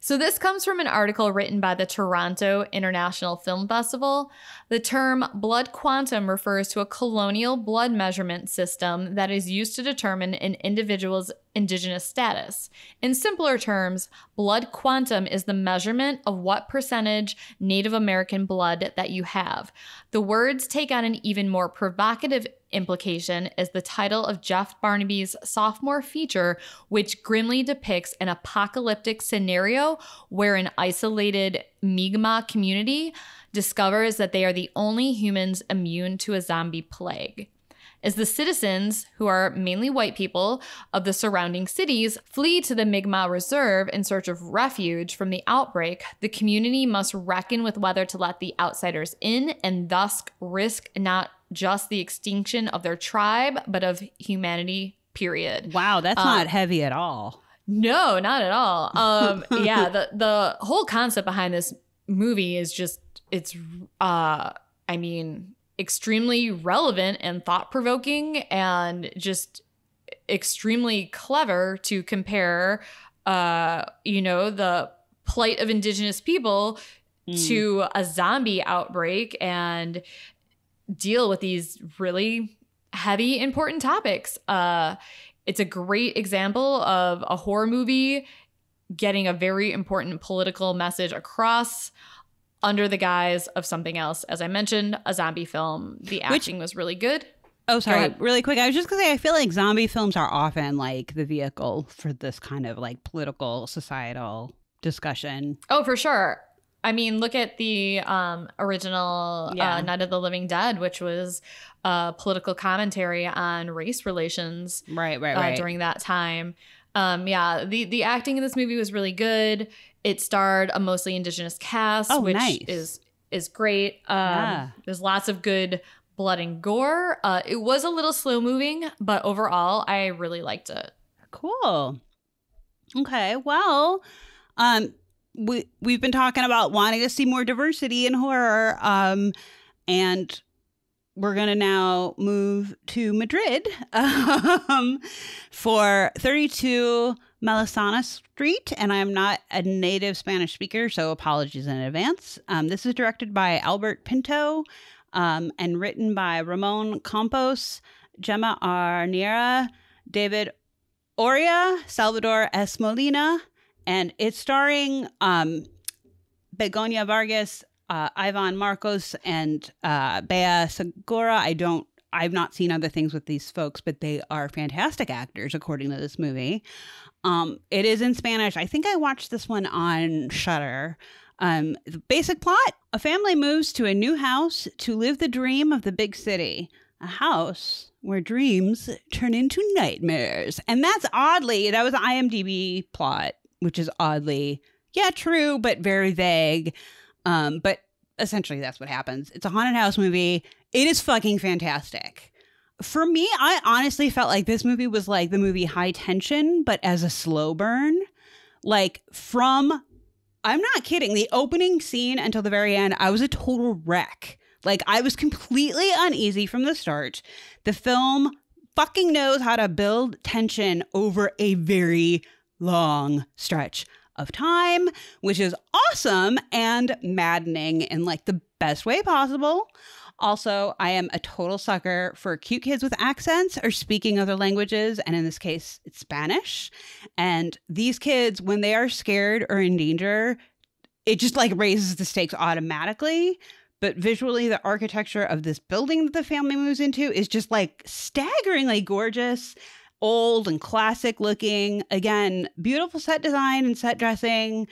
So this comes from an article written by the Toronto International Film Festival. The term blood quantum refers to a colonial blood measurement system that is used to determine an individual's indigenous status. In simpler terms, blood quantum is the measurement of what percentage Native American blood that you have. The words take on an even more provocative implication as the title of Jeff Barnaby's sophomore feature, which grimly depicts an apocalyptic scenario where an isolated Mi'kmaq community discovers that they are the only humans immune to a zombie plague. As the citizens, who are mainly white people, of the surrounding cities flee to the Mi'kmaq Reserve in search of refuge from the outbreak, the community must reckon with whether to let the outsiders in and thus risk not just the extinction of their tribe, but of humanity, period. Wow, that's um, not heavy at all. No, not at all. Um, yeah, the, the whole concept behind this movie is just, it's, uh, I mean... extremely relevant and thought-provoking and just extremely clever to compare, uh, you know, the plight of indigenous people mm. to a zombie outbreak and deal with these really heavy, important topics. Uh, it's a great example of a horror movie getting a very important political message across under the guise of something else. As I mentioned, a zombie film. The acting Which, was really good. Oh, sorry. Go really quick. I was just going to say, I feel like zombie films are often like the vehicle for this kind of like political, societal discussion. Oh, for sure. I mean, look at the um, original yeah. uh, Night of the Living Dead, which was a uh, political commentary on race relations right, right, right. Uh, during that time. Um, yeah, the, the acting in this movie was really good. It starred a mostly indigenous cast, oh, which nice. is is great. Um, yeah. There's lots of good blood and gore. Uh, it was a little slow moving, but overall, I really liked it. Cool. Okay, well, um, we we've been talking about wanting to see more diversity in horror, um, and we're gonna now move to Madrid um, for thirty-two. Melisana Street, and I'm not a native Spanish speaker, so apologies in advance. Um, this is directed by Albert Pinto um, and written by Ramon Campos, Gemma Arniera, David Oria, Salvador S. Molina, and it's starring um, Begonia Vargas, uh, Ivan Marcos, and uh, Bea Segura. I don't I've not seen other things with these folks, but they are fantastic actors, according to this movie. Um, it is in Spanish. I think I watched this one on Shudder. Um, the basic plot, a family moves to a new house to live the dream of the big city, a house where dreams turn into nightmares. And that's oddly, that was an IMDb plot, which is oddly, yeah, true, but very vague. Um, but essentially, that's what happens. It's a haunted house movie. It is fucking fantastic. For me, I honestly felt like this movie was like the movie High Tension, but as a slow burn. Like from, I'm not kidding, the opening scene until the very end, I was a total wreck. Like I was completely uneasy from the start. The film fucking knows how to build tension over a very long stretch of time, which is awesome and maddening in like the best way possible. Also, I am a total sucker for cute kids with accents or speaking other languages, and in this case, it's Spanish. And these kids, when they are scared or in danger, it just like raises the stakes automatically. But visually, the architecture of this building that the family moves into is just like staggeringly gorgeous, old and classic looking. Again, beautiful set design and set dressing,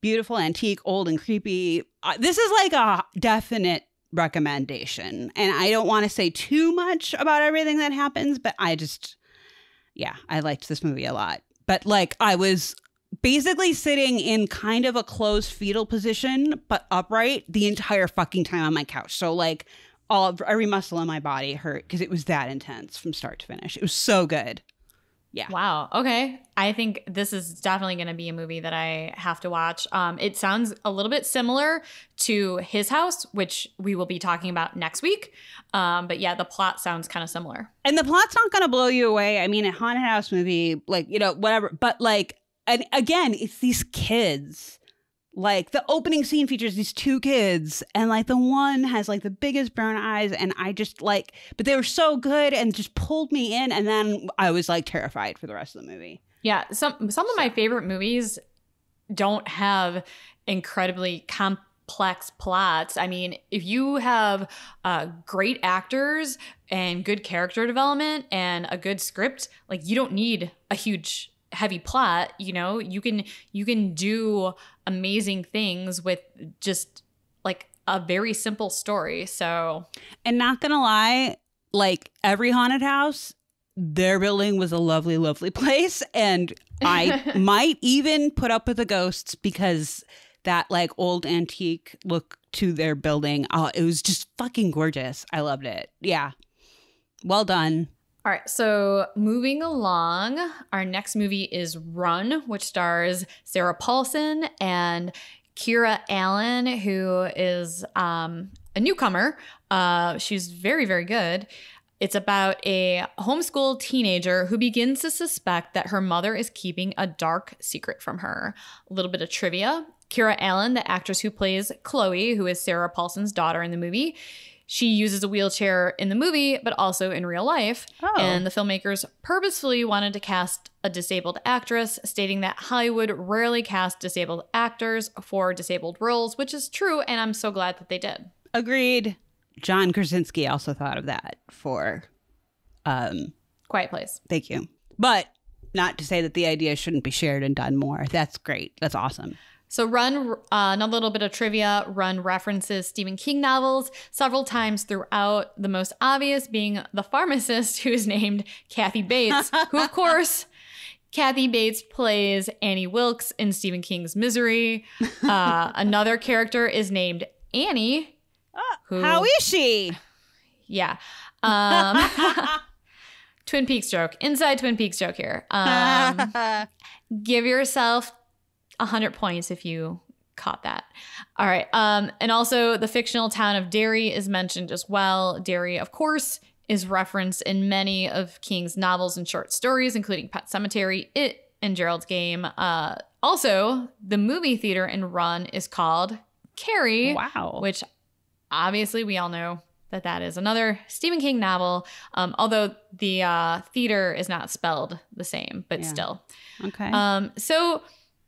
beautiful antique, old and creepy. Uh, this is like a definite recommendation, and I don't want to say too much about everything that happens, but I just, yeah, I liked this movie a lot. But like I was basically sitting in kind of a closed fetal position but upright the entire fucking time on my couch, so like all every muscle in my body hurt because it was that intense from start to finish. It was so good. Yeah. Wow. Okay. I think this is definitely going to be a movie that I have to watch. Um, it sounds a little bit similar to His House, which we will be talking about next week. Um, but yeah, the plot sounds kind of similar. And the plot's not going to blow you away. I mean, a haunted house movie, like, you know, whatever. But like, and again, it's these kids. Like, the opening scene features these two kids, and like the one has like the biggest brown eyes, and I just like, but they were so good and just pulled me in, and then I was like terrified for the rest of the movie. Yeah, some some of my favorite movies don't have incredibly complex plots. I mean, if you have uh, great actors and good character development and a good script, like you don't need a huge heavy plot, you know, you can you can do amazing things with just like a very simple story. So, and not gonna lie, like every haunted house, their building was a lovely, lovely place, and I might even put up with the ghosts because that like old antique look to their building, uh, it was just fucking gorgeous. I loved it. Yeah, well done. All right, so moving along, our next movie is Run, which stars Sarah Paulson and Kira Allen, who is um, a newcomer. Uh, she's very, very good. It's about a homeschooled teenager who begins to suspect that her mother is keeping a dark secret from her. A little bit of trivia. Kira Allen, the actress who plays Chloe, who is Sarah Paulson's daughter in the movie, she uses a wheelchair in the movie, but also in real life. Oh. And the filmmakers purposefully wanted to cast a disabled actress, stating that Hollywood rarely cast disabled actors for disabled roles, which is true. And I'm so glad that they did. Agreed. John Krasinski also thought of that for um, Quiet Place. Thank you. But not to say that the idea shouldn't be shared and done more. That's great. That's awesome. So Run, uh, another little bit of trivia, Run references Stephen King novels several times throughout, the most obvious being the pharmacist who is named Kathy Bates, who, of course, Kathy Bates plays Annie Wilkes in Stephen King's Misery. Uh, another character is named Annie. Who, How is she? Yeah. Um, Twin Peaks joke. Inside Twin Peaks joke here. Um, give yourself one hundred points if you caught that. All right. Um, and also the fictional town of Derry is mentioned as well. Derry, of course, is referenced in many of King's novels and short stories, including Pet Sematary, It, and Gerald's Game. Uh, also, the movie theater in Run is called Carrie. Wow. Which obviously we all know that that is another Stephen King novel, um, although the uh, theater is not spelled the same, but yeah. Still. Okay. Um, so...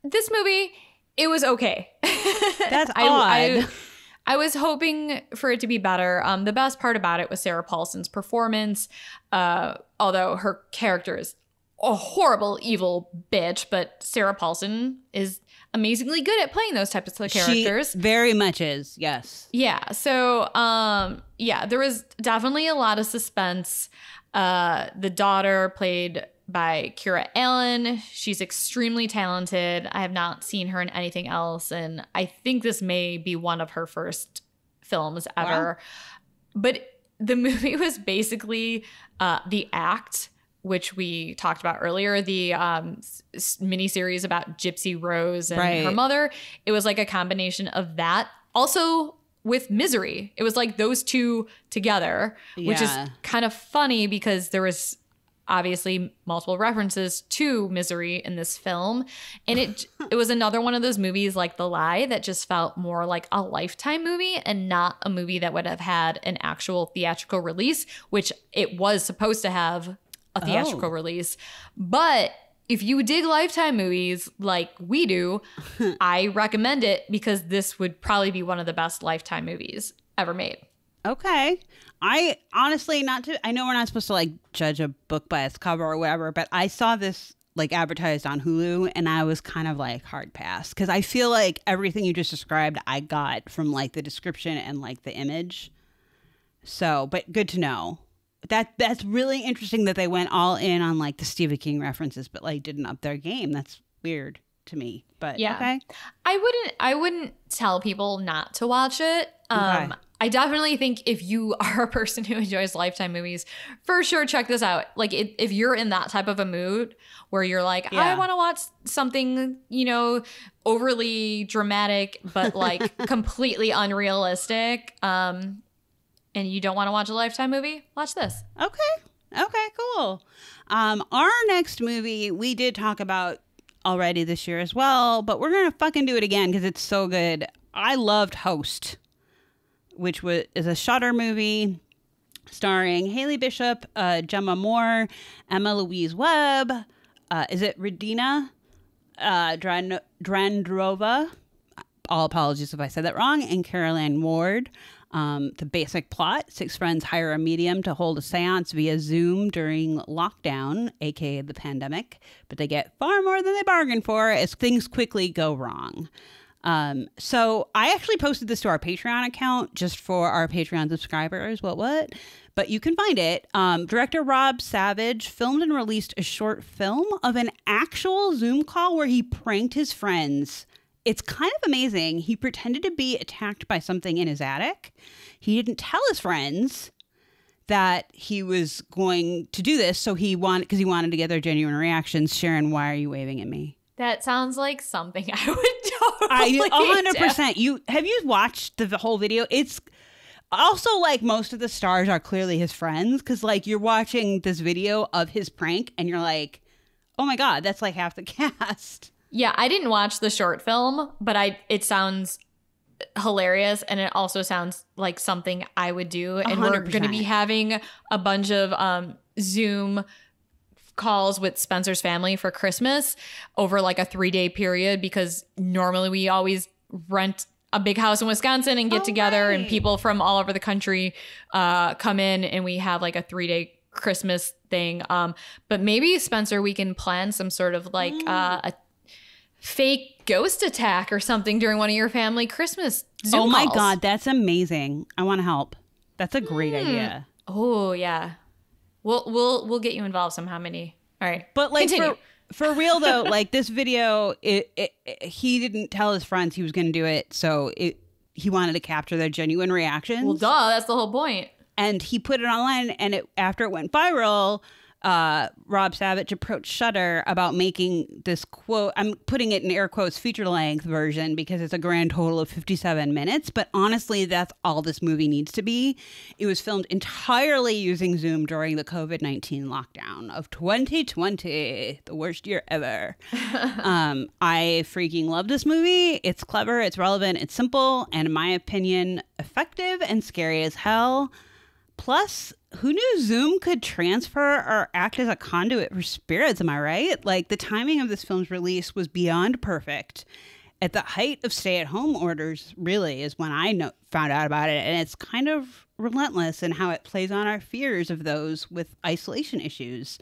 This movie, it was okay. That's I, odd. I, I was hoping for it to be better. Um, the best part about it was Sarah Paulson's performance, uh, although her character is a horrible, evil bitch. But Sarah Paulson is amazingly good at playing those types of characters. She very much is, yes. Yeah, so um, yeah, there was definitely a lot of suspense. Uh, the daughter played... by Kira Allen. She's extremely talented. I have not seen her in anything else, and I think this may be one of her first films ever. Wow. But the movie was basically uh, The Act, which we talked about earlier, the um, miniseries about Gypsy Rose and right. her mother. It was like a combination of that. Also, with Misery. It was like those two together, yeah. Which is kind of funny because there was... obviously multiple references to Misery in this film. And it it was another one of those movies like The Lie that just felt more like a Lifetime movie and not a movie that would have had an actual theatrical release, which it was supposed to have a theatrical oh. release. But if you dig Lifetime movies like we do, I recommend it because this would probably be one of the best Lifetime movies ever made. Okay. I honestly, not to, I know we're not supposed to like judge a book by its cover or whatever, but I saw this like advertised on Hulu and I was kind of like hard pass because I feel like everything you just described I got from like the description and like the image. So, but good to know. That that's really interesting that they went all in on like the Stephen King references, but like didn't up their game. That's weird to me, but yeah. Okay. I wouldn't, I wouldn't tell people not to watch it. Um, okay. I definitely think if you are a person who enjoys Lifetime movies, for sure check this out. Like, it, if you're in that type of a mood where you're like, yeah. I want to watch something, you know, overly dramatic, but like completely unrealistic, um, and you don't want to watch a Lifetime movie, watch this. Okay. Okay, cool. Um, our next movie we did talk about already this year as well, but we're going to fucking do it again because it's so good. I loved Host, which was, is a Shudder movie starring Haley Bishop, uh, Gemma Moore, Emma Louise Webb. Uh, is it Radina uh, Dran Drandrova? All apologies if I said that wrong. And Carol Ann Ward. Um, the basic plot, six friends hire a medium to hold a seance via Zoom during lockdown, aka the pandemic, but they get far more than they bargained for as things quickly go wrong. Um, so I actually posted this to our Patreon account just for our Patreon subscribers. What, what? But you can find it. Um, director Rob Savage filmed and released a short film of an actual Zoom call where he pranked his friends. It's kind of amazing. He pretended to be attacked by something in his attic. He didn't tell his friends that he was going to do this, so he wanted, because he wanted to get their genuine reactions. Sharon, why are you waving at me? That sounds like something I would totally I, one hundred percent. Do. You have you watched the, the whole video? It's also like most of the stars are clearly his friends, because like you're watching this video of his prank and you're like, oh my God, that's like half the cast. Yeah, I didn't watch the short film, but I it sounds hilarious, and it also sounds like something I would do. And one hundred percent. We're going to be having a bunch of um, Zoom calls with Spencer's family for Christmas over like a three-day period, because normally we always rent a big house in Wisconsin and get oh, together, right. and people from all over the country uh, come in, and we have like a three-day Christmas thing. Um, but maybe, Spencer, we can plan some sort of like mm. uh, a fake ghost attack or something during one of your family Christmas Zoom calls. Oh my God, that's amazing. I want to help. That's a great mm. idea. Oh yeah. We'll we'll we'll get you involved somehow, Mindy. All right. But like for, for real though, like this video, it, it, it he didn't tell his friends he was going to do it, so it he wanted to capture their genuine reactions. Well, duh, that's the whole point. And he put it online, and it after it went viral, Uh, Rob Savage approached Shudder about making this quote, I'm putting it in air quotes, feature length version, because it's a grand total of fifty-seven minutes. But honestly, that's all this movie needs to be. It was filmed entirely using Zoom during the COVID nineteen lockdown of twenty twenty, the worst year ever. um, I freaking love this movie. It's clever, it's relevant, it's simple, and in my opinion, effective and scary as hell. Plus, who knew Zoom could transfer or act as a conduit for spirits, am I right? Like, the timing of this film's release was beyond perfect. At the height of stay-at-home orders, really, is when I know, found out about it, and it's kind of relentless in how it plays on our fears of those with isolation issues.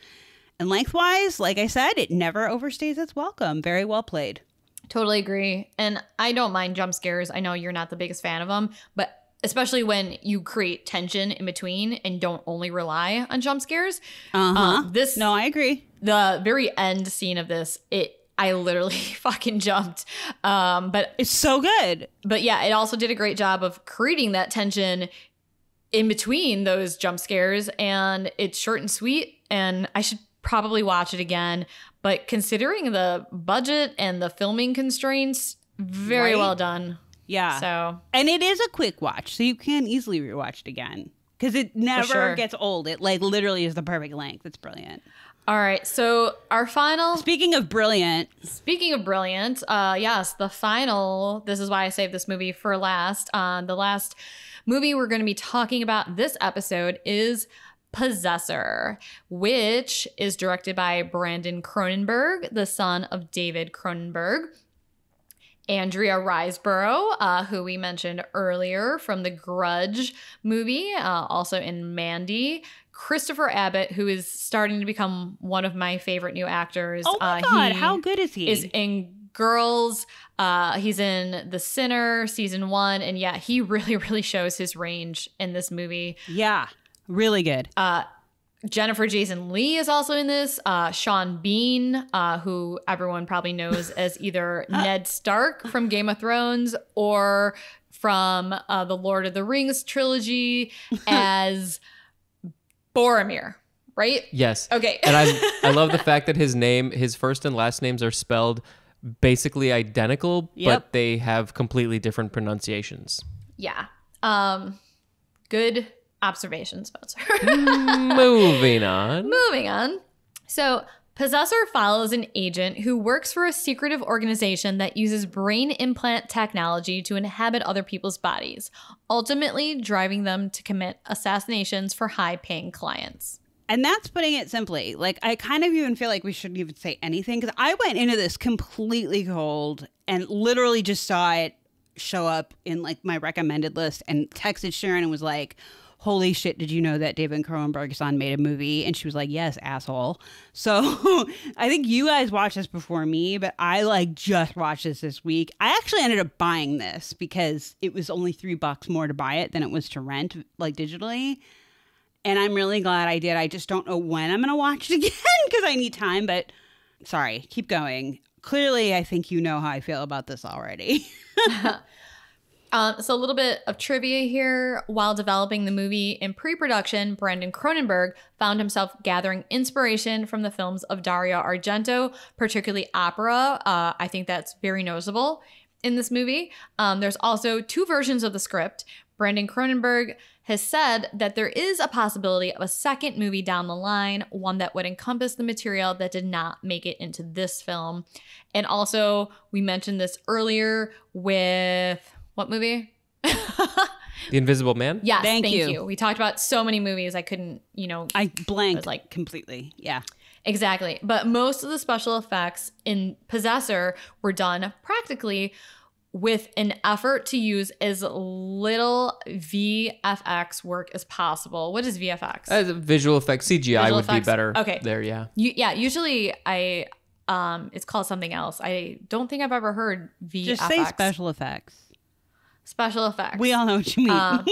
And lengthwise, like I said, it never overstays its welcome. Very well played. Totally agree. And I don't mind jump scares. I know you're not the biggest fan of them, but especially when you create tension in between and don't only rely on jump scares. Uh-huh. Um, this, no, I agree. The very end scene of this, it I literally fucking jumped. Um, but it's so good. But yeah, it also did a great job of creating that tension in between those jump scares. And it's short and sweet. And I should probably watch it again. But considering the budget and the filming constraints, very right. well done. Yeah. So, and it is a quick watch, so you can easily rewatch it again because it never sure. gets old. It like literally is the perfect length. It's brilliant. All right. So our final. Speaking of brilliant. Speaking of brilliant. Uh, yes, the final. This is why I saved this movie for last. Uh, the last movie we're going to be talking about this episode is Possessor, which is directed by Brandon Cronenberg, the son of David Cronenberg. Andrea Riseborough, uh, who we mentioned earlier from the Grudge movie, uh, also in Mandy. Christopher Abbott, who is starting to become one of my favorite new actors. Oh my uh, God, how good is he? Is in Girls. Uh, he's in The Sinner season one. And yeah, he really, really shows his range in this movie. Yeah, really good. Uh, Jennifer Jason Leigh is also in this. Uh, Sean Bean, uh, who everyone probably knows as either Ned Stark from Game of Thrones or from uh, the Lord of the Rings trilogy as Boromir, right? Yes. Okay. And I, I love the fact that his name, his first and last names are spelled basically identical, yep. but they have completely different pronunciations. Yeah. Um, good observation, Spencer. Moving on. Moving on. So, Possessor follows an agent who works for a secretive organization that uses brain implant technology to inhabit other people's bodies, ultimately driving them to commit assassinations for high-paying clients. And that's putting it simply. Like, I kind of even feel like we shouldn't even say anything, because I went into this completely cold and literally just saw it show up in, like, my recommended list and texted Sharon and was like, holy shit, did you know that David Cronenberg's son made a movie? And she was like, yes, asshole. So I think you guys watched this before me, but I, like, just watched this this week. I actually ended up buying this because it was only three bucks more to buy it than it was to rent, like, digitally. And I'm really glad I did. I just don't know when I'm going to watch it again because I need time, but sorry, keep going. Clearly, I think you know how I feel about this already. um, so a little bit of trivia here. While developing the movie in pre-production, Brandon Cronenberg found himself gathering inspiration from the films of Dario Argento, particularly opera. Uh, I think that's very noticeable in this movie. Um, there's also two versions of the script. Brandon Cronenberg has said that there is a possibility of a second movie down the line, one that would encompass the material that did not make it into this film. And also, we mentioned this earlier with what movie? The Invisible Man? Yes, thank, thank you. you. We talked about so many movies I couldn't, you know. I blanked I was like, completely, yeah. Exactly. But most of the special effects in Possessor were done practically with an effort to use as little V F X work as possible. What is V F X? As a visual effects, C G I visual would effects. be better. Okay, there, yeah, you, yeah. Usually, I um, it's called something else. I don't think I've ever heard V F X. Just say special effects. Special effects. We all know what you mean. Uh,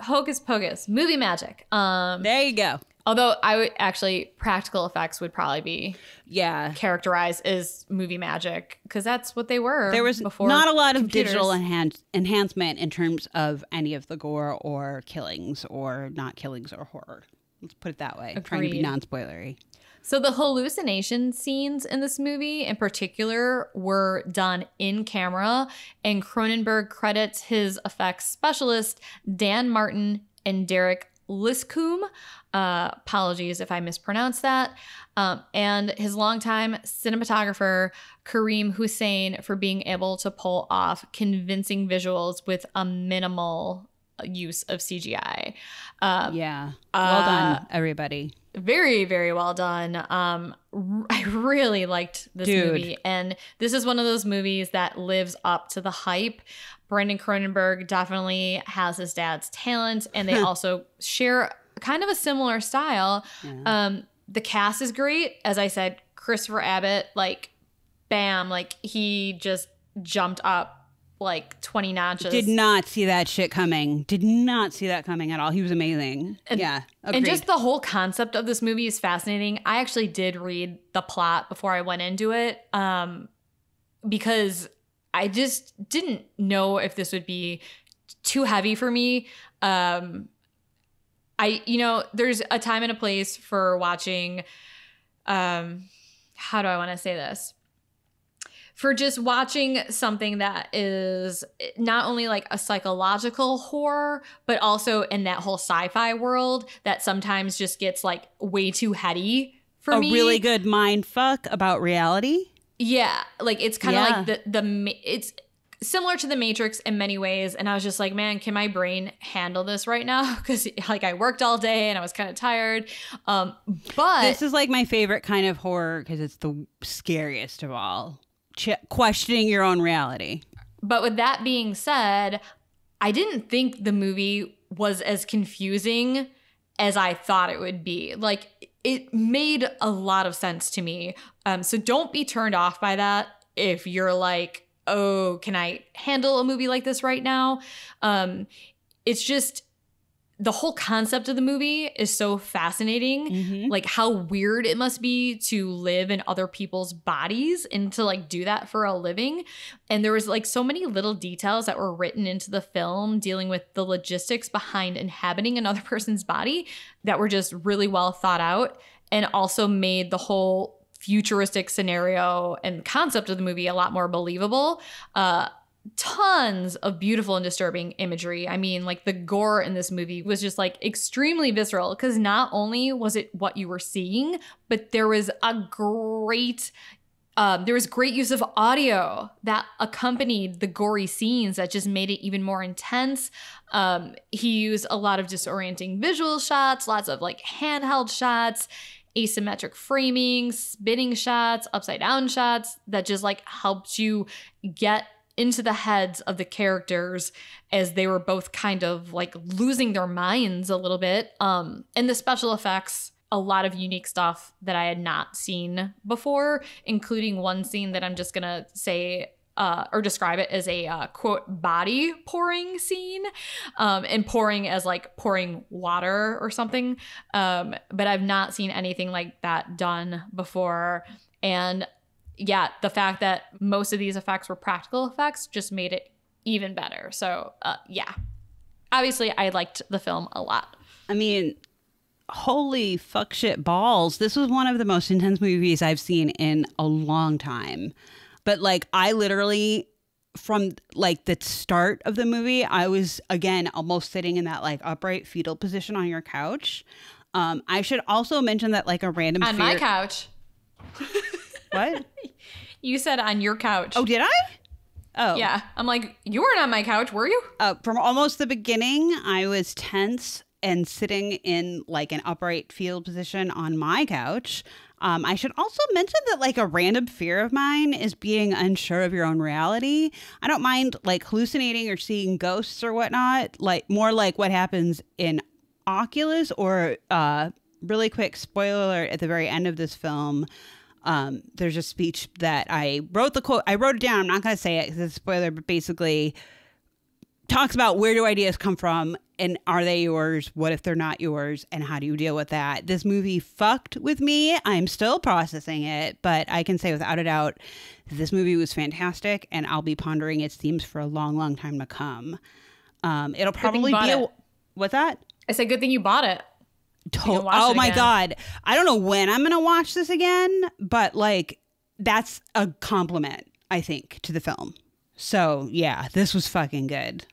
hocus pocus, movie magic. Um, there you go. Although I would actually, practical effects would probably be yeah characterized as movie magic, because that's what they were. There was before not a lot of computers. digital enhance enhancement in terms of any of the gore or killings or not killings or horror. Let's put it that way. Agreed. Trying to be non-spoilery. So the hallucination scenes in this movie in particular were done in camera, and Cronenberg credits his effects specialist Dan Martin and Derek Liscombe, uh, apologies if I mispronounce that, um, and his longtime cinematographer Kareem Hussein for being able to pull off convincing visuals with a minimal use of C G I. Uh, yeah, well uh, done, everybody. Very, very well done. Um, I really liked this Dude. movie, and this is one of those movies that lives up to the hype. Brandon Cronenberg definitely has his dad's talent, and they also share kind of a similar style. Yeah. Um, the cast is great. As I said, Christopher Abbott, like, bam, like, he just jumped up like twenty notches. Did not see that shit coming. Did not see that coming at all. He was amazing. And, yeah. Agreed. And just the whole concept of this movie is fascinating. I actually did read the plot before I went into it, um, because I just didn't know if this would be too heavy for me. Um, I, you know, there's a time and a place for watching, um, how do I want to say this? For just watching something that is not only like a psychological horror, but also in that whole sci-fi world that sometimes just gets like way too heady for a me. A really good mind fuck about reality. Yeah, like it's kind of yeah. like the the it's similar to the Matrix in many ways, and I was just like, man, can my brain handle this right now? Because like I worked all day and I was kind of tired. Um, but this is like my favorite kind of horror because it's the scariest of all, Ch questioning your own reality. But with that being said, I didn't think the movie was as confusing as I thought it would be. Like, it made a lot of sense to me. Um, so don't be turned off by that if you're like, oh, can I handle a movie like this right now? Um, it's just the whole concept of the movie is so fascinating. Mm-hmm. Like how weird it must be to live in other people's bodies and to like do that for a living. And there was like so many little details that were written into the film dealing with the logistics behind inhabiting another person's body that were just really well thought out and also made the whole futuristic scenario and concept of the movie a lot more believable. Uh, Tons of beautiful and disturbing imagery. I mean, like the gore in this movie was just like extremely visceral because not only was it what you were seeing, but there was a great, um, there was great use of audio that accompanied the gory scenes that just made it even more intense. Um, he used a lot of disorienting visual shots, lots of like handheld shots, asymmetric framing, spinning shots, upside down shots that just like helped you get into the heads of the characters as they were both kind of like losing their minds a little bit. Um, and the special effects, a lot of unique stuff that I had not seen before, including one scene that I'm just gonna say uh, or describe it as a uh, quote body pouring scene, um, and pouring as like pouring water or something. Um, but I've not seen anything like that done before. And yeah, the fact that most of these effects were practical effects just made it even better. So, uh, yeah. Obviously, I liked the film a lot. I mean, holy fuck shit balls. This was one of the most intense movies I've seen in a long time. But, like, I literally, from, like, the start of the movie, I was, again, almost sitting in that, like, upright fetal position on your couch. Um, I should also mention that, like, a random On fear- my couch. What? You said on your couch. Oh, did I? Oh. Yeah. I'm like, you weren't on my couch, were you? Uh, from almost the beginning, I was tense and sitting in like an upright fetal position on my couch. Um, I should also mention that like a random fear of mine is being unsure of your own reality. I don't mind like hallucinating or seeing ghosts or whatnot, like more like what happens in Oculus or uh, really quick spoiler alert at the very end of this film. Um, there's a speech that I wrote the quote. I wrote it down. I'm not going to say it because it's a spoiler, but basically talks about where do ideas come from and are they yours? What if they're not yours? And how do you deal with that? This movie fucked with me. I'm still processing it, but I can say without a doubt, this movie was fantastic and I'll be pondering its themes for a long, long time to come. Um, it'll probably be a, it. What's that? I said, good thing you bought it. Oh my God. I don't know when I'm going to watch this again, but like that's a compliment, I think, to the film. So yeah, this was fucking good.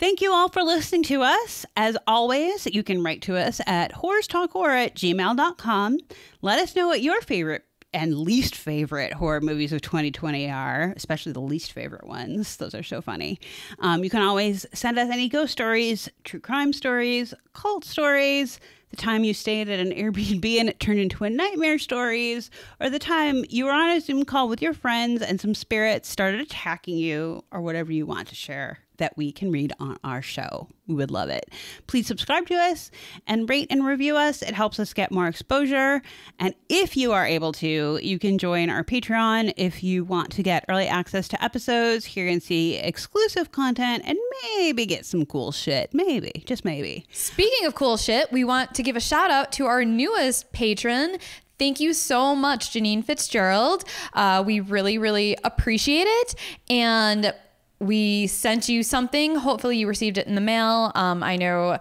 Thank you all for listening to us. As always, you can write to us at whores talk horror at gmail dot com. Let us know what your favorite and least favorite horror movies of twenty twenty are, especially the least favorite ones. Those are so funny. Um, you can always send us any ghost stories, true crime stories, cult stories, the time you stayed at an Airbnb and it turned into a nightmare stories, or the time you were on a Zoom call with your friends and some spirits started attacking you, or whatever you want to share that we can read on our show. We would love it. Please subscribe to us and rate and review us. It helps us get more exposure. And if you are able to, you can join our Patreon if you want to get early access to episodes, hear and see exclusive content, and maybe get some cool shit. Maybe, just maybe. Speaking of cool shit, we want to give a shout out to our newest patron. Thank you so much, Janine Fitzgerald. Uh, we really, really appreciate it. And we sent you something. Hopefully you received it in the mail. Um, I know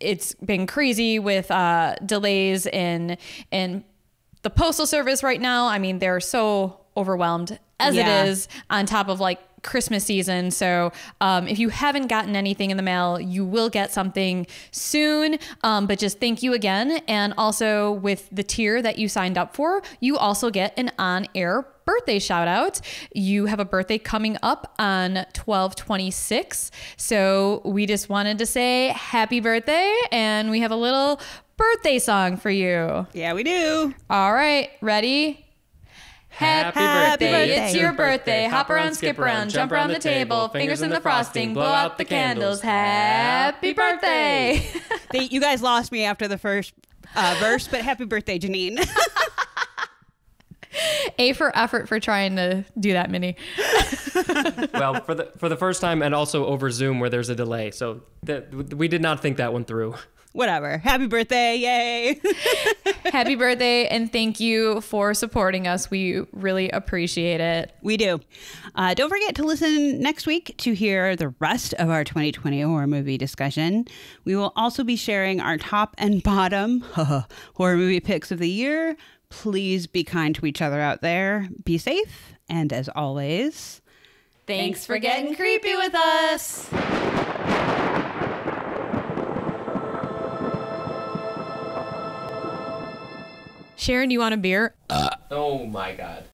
it's been crazy with uh, delays in in the postal service right now. I mean, they're so overwhelmed as yeah. it is on top of like Christmas season. So um, if you haven't gotten anything in the mail, you will get something soon. Um, but just thank you again. And also with the tier that you signed up for, you also get an on-air birthday shout out. You have a birthday coming up on twelve twenty-six. So we just wanted to say happy birthday and we have a little birthday song for you. Yeah, we do. All right. Ready? Happy, happy birthday. birthday. It's your birthday. Hop around, skip around, jump around the table, fingers in the frosting, blow out the candles. Happy birthday. They, you guys lost me after the first uh, verse, but happy birthday, Janine. A for effort for trying to do that many. Well, for the for the first time, and also over Zoom where there's a delay. So th we did not think that one through. Whatever. Happy birthday. Yay. Happy birthday. And thank you for supporting us. We really appreciate it. We do. Uh, don't forget to listen next week to hear the rest of our twenty twenty horror movie discussion. We will also be sharing our top and bottom horror movie picks of the year. Please be kind to each other out there. Be safe. And as always, thanks for getting creepy with us. Sharon, you want a beer? Uh, oh my God.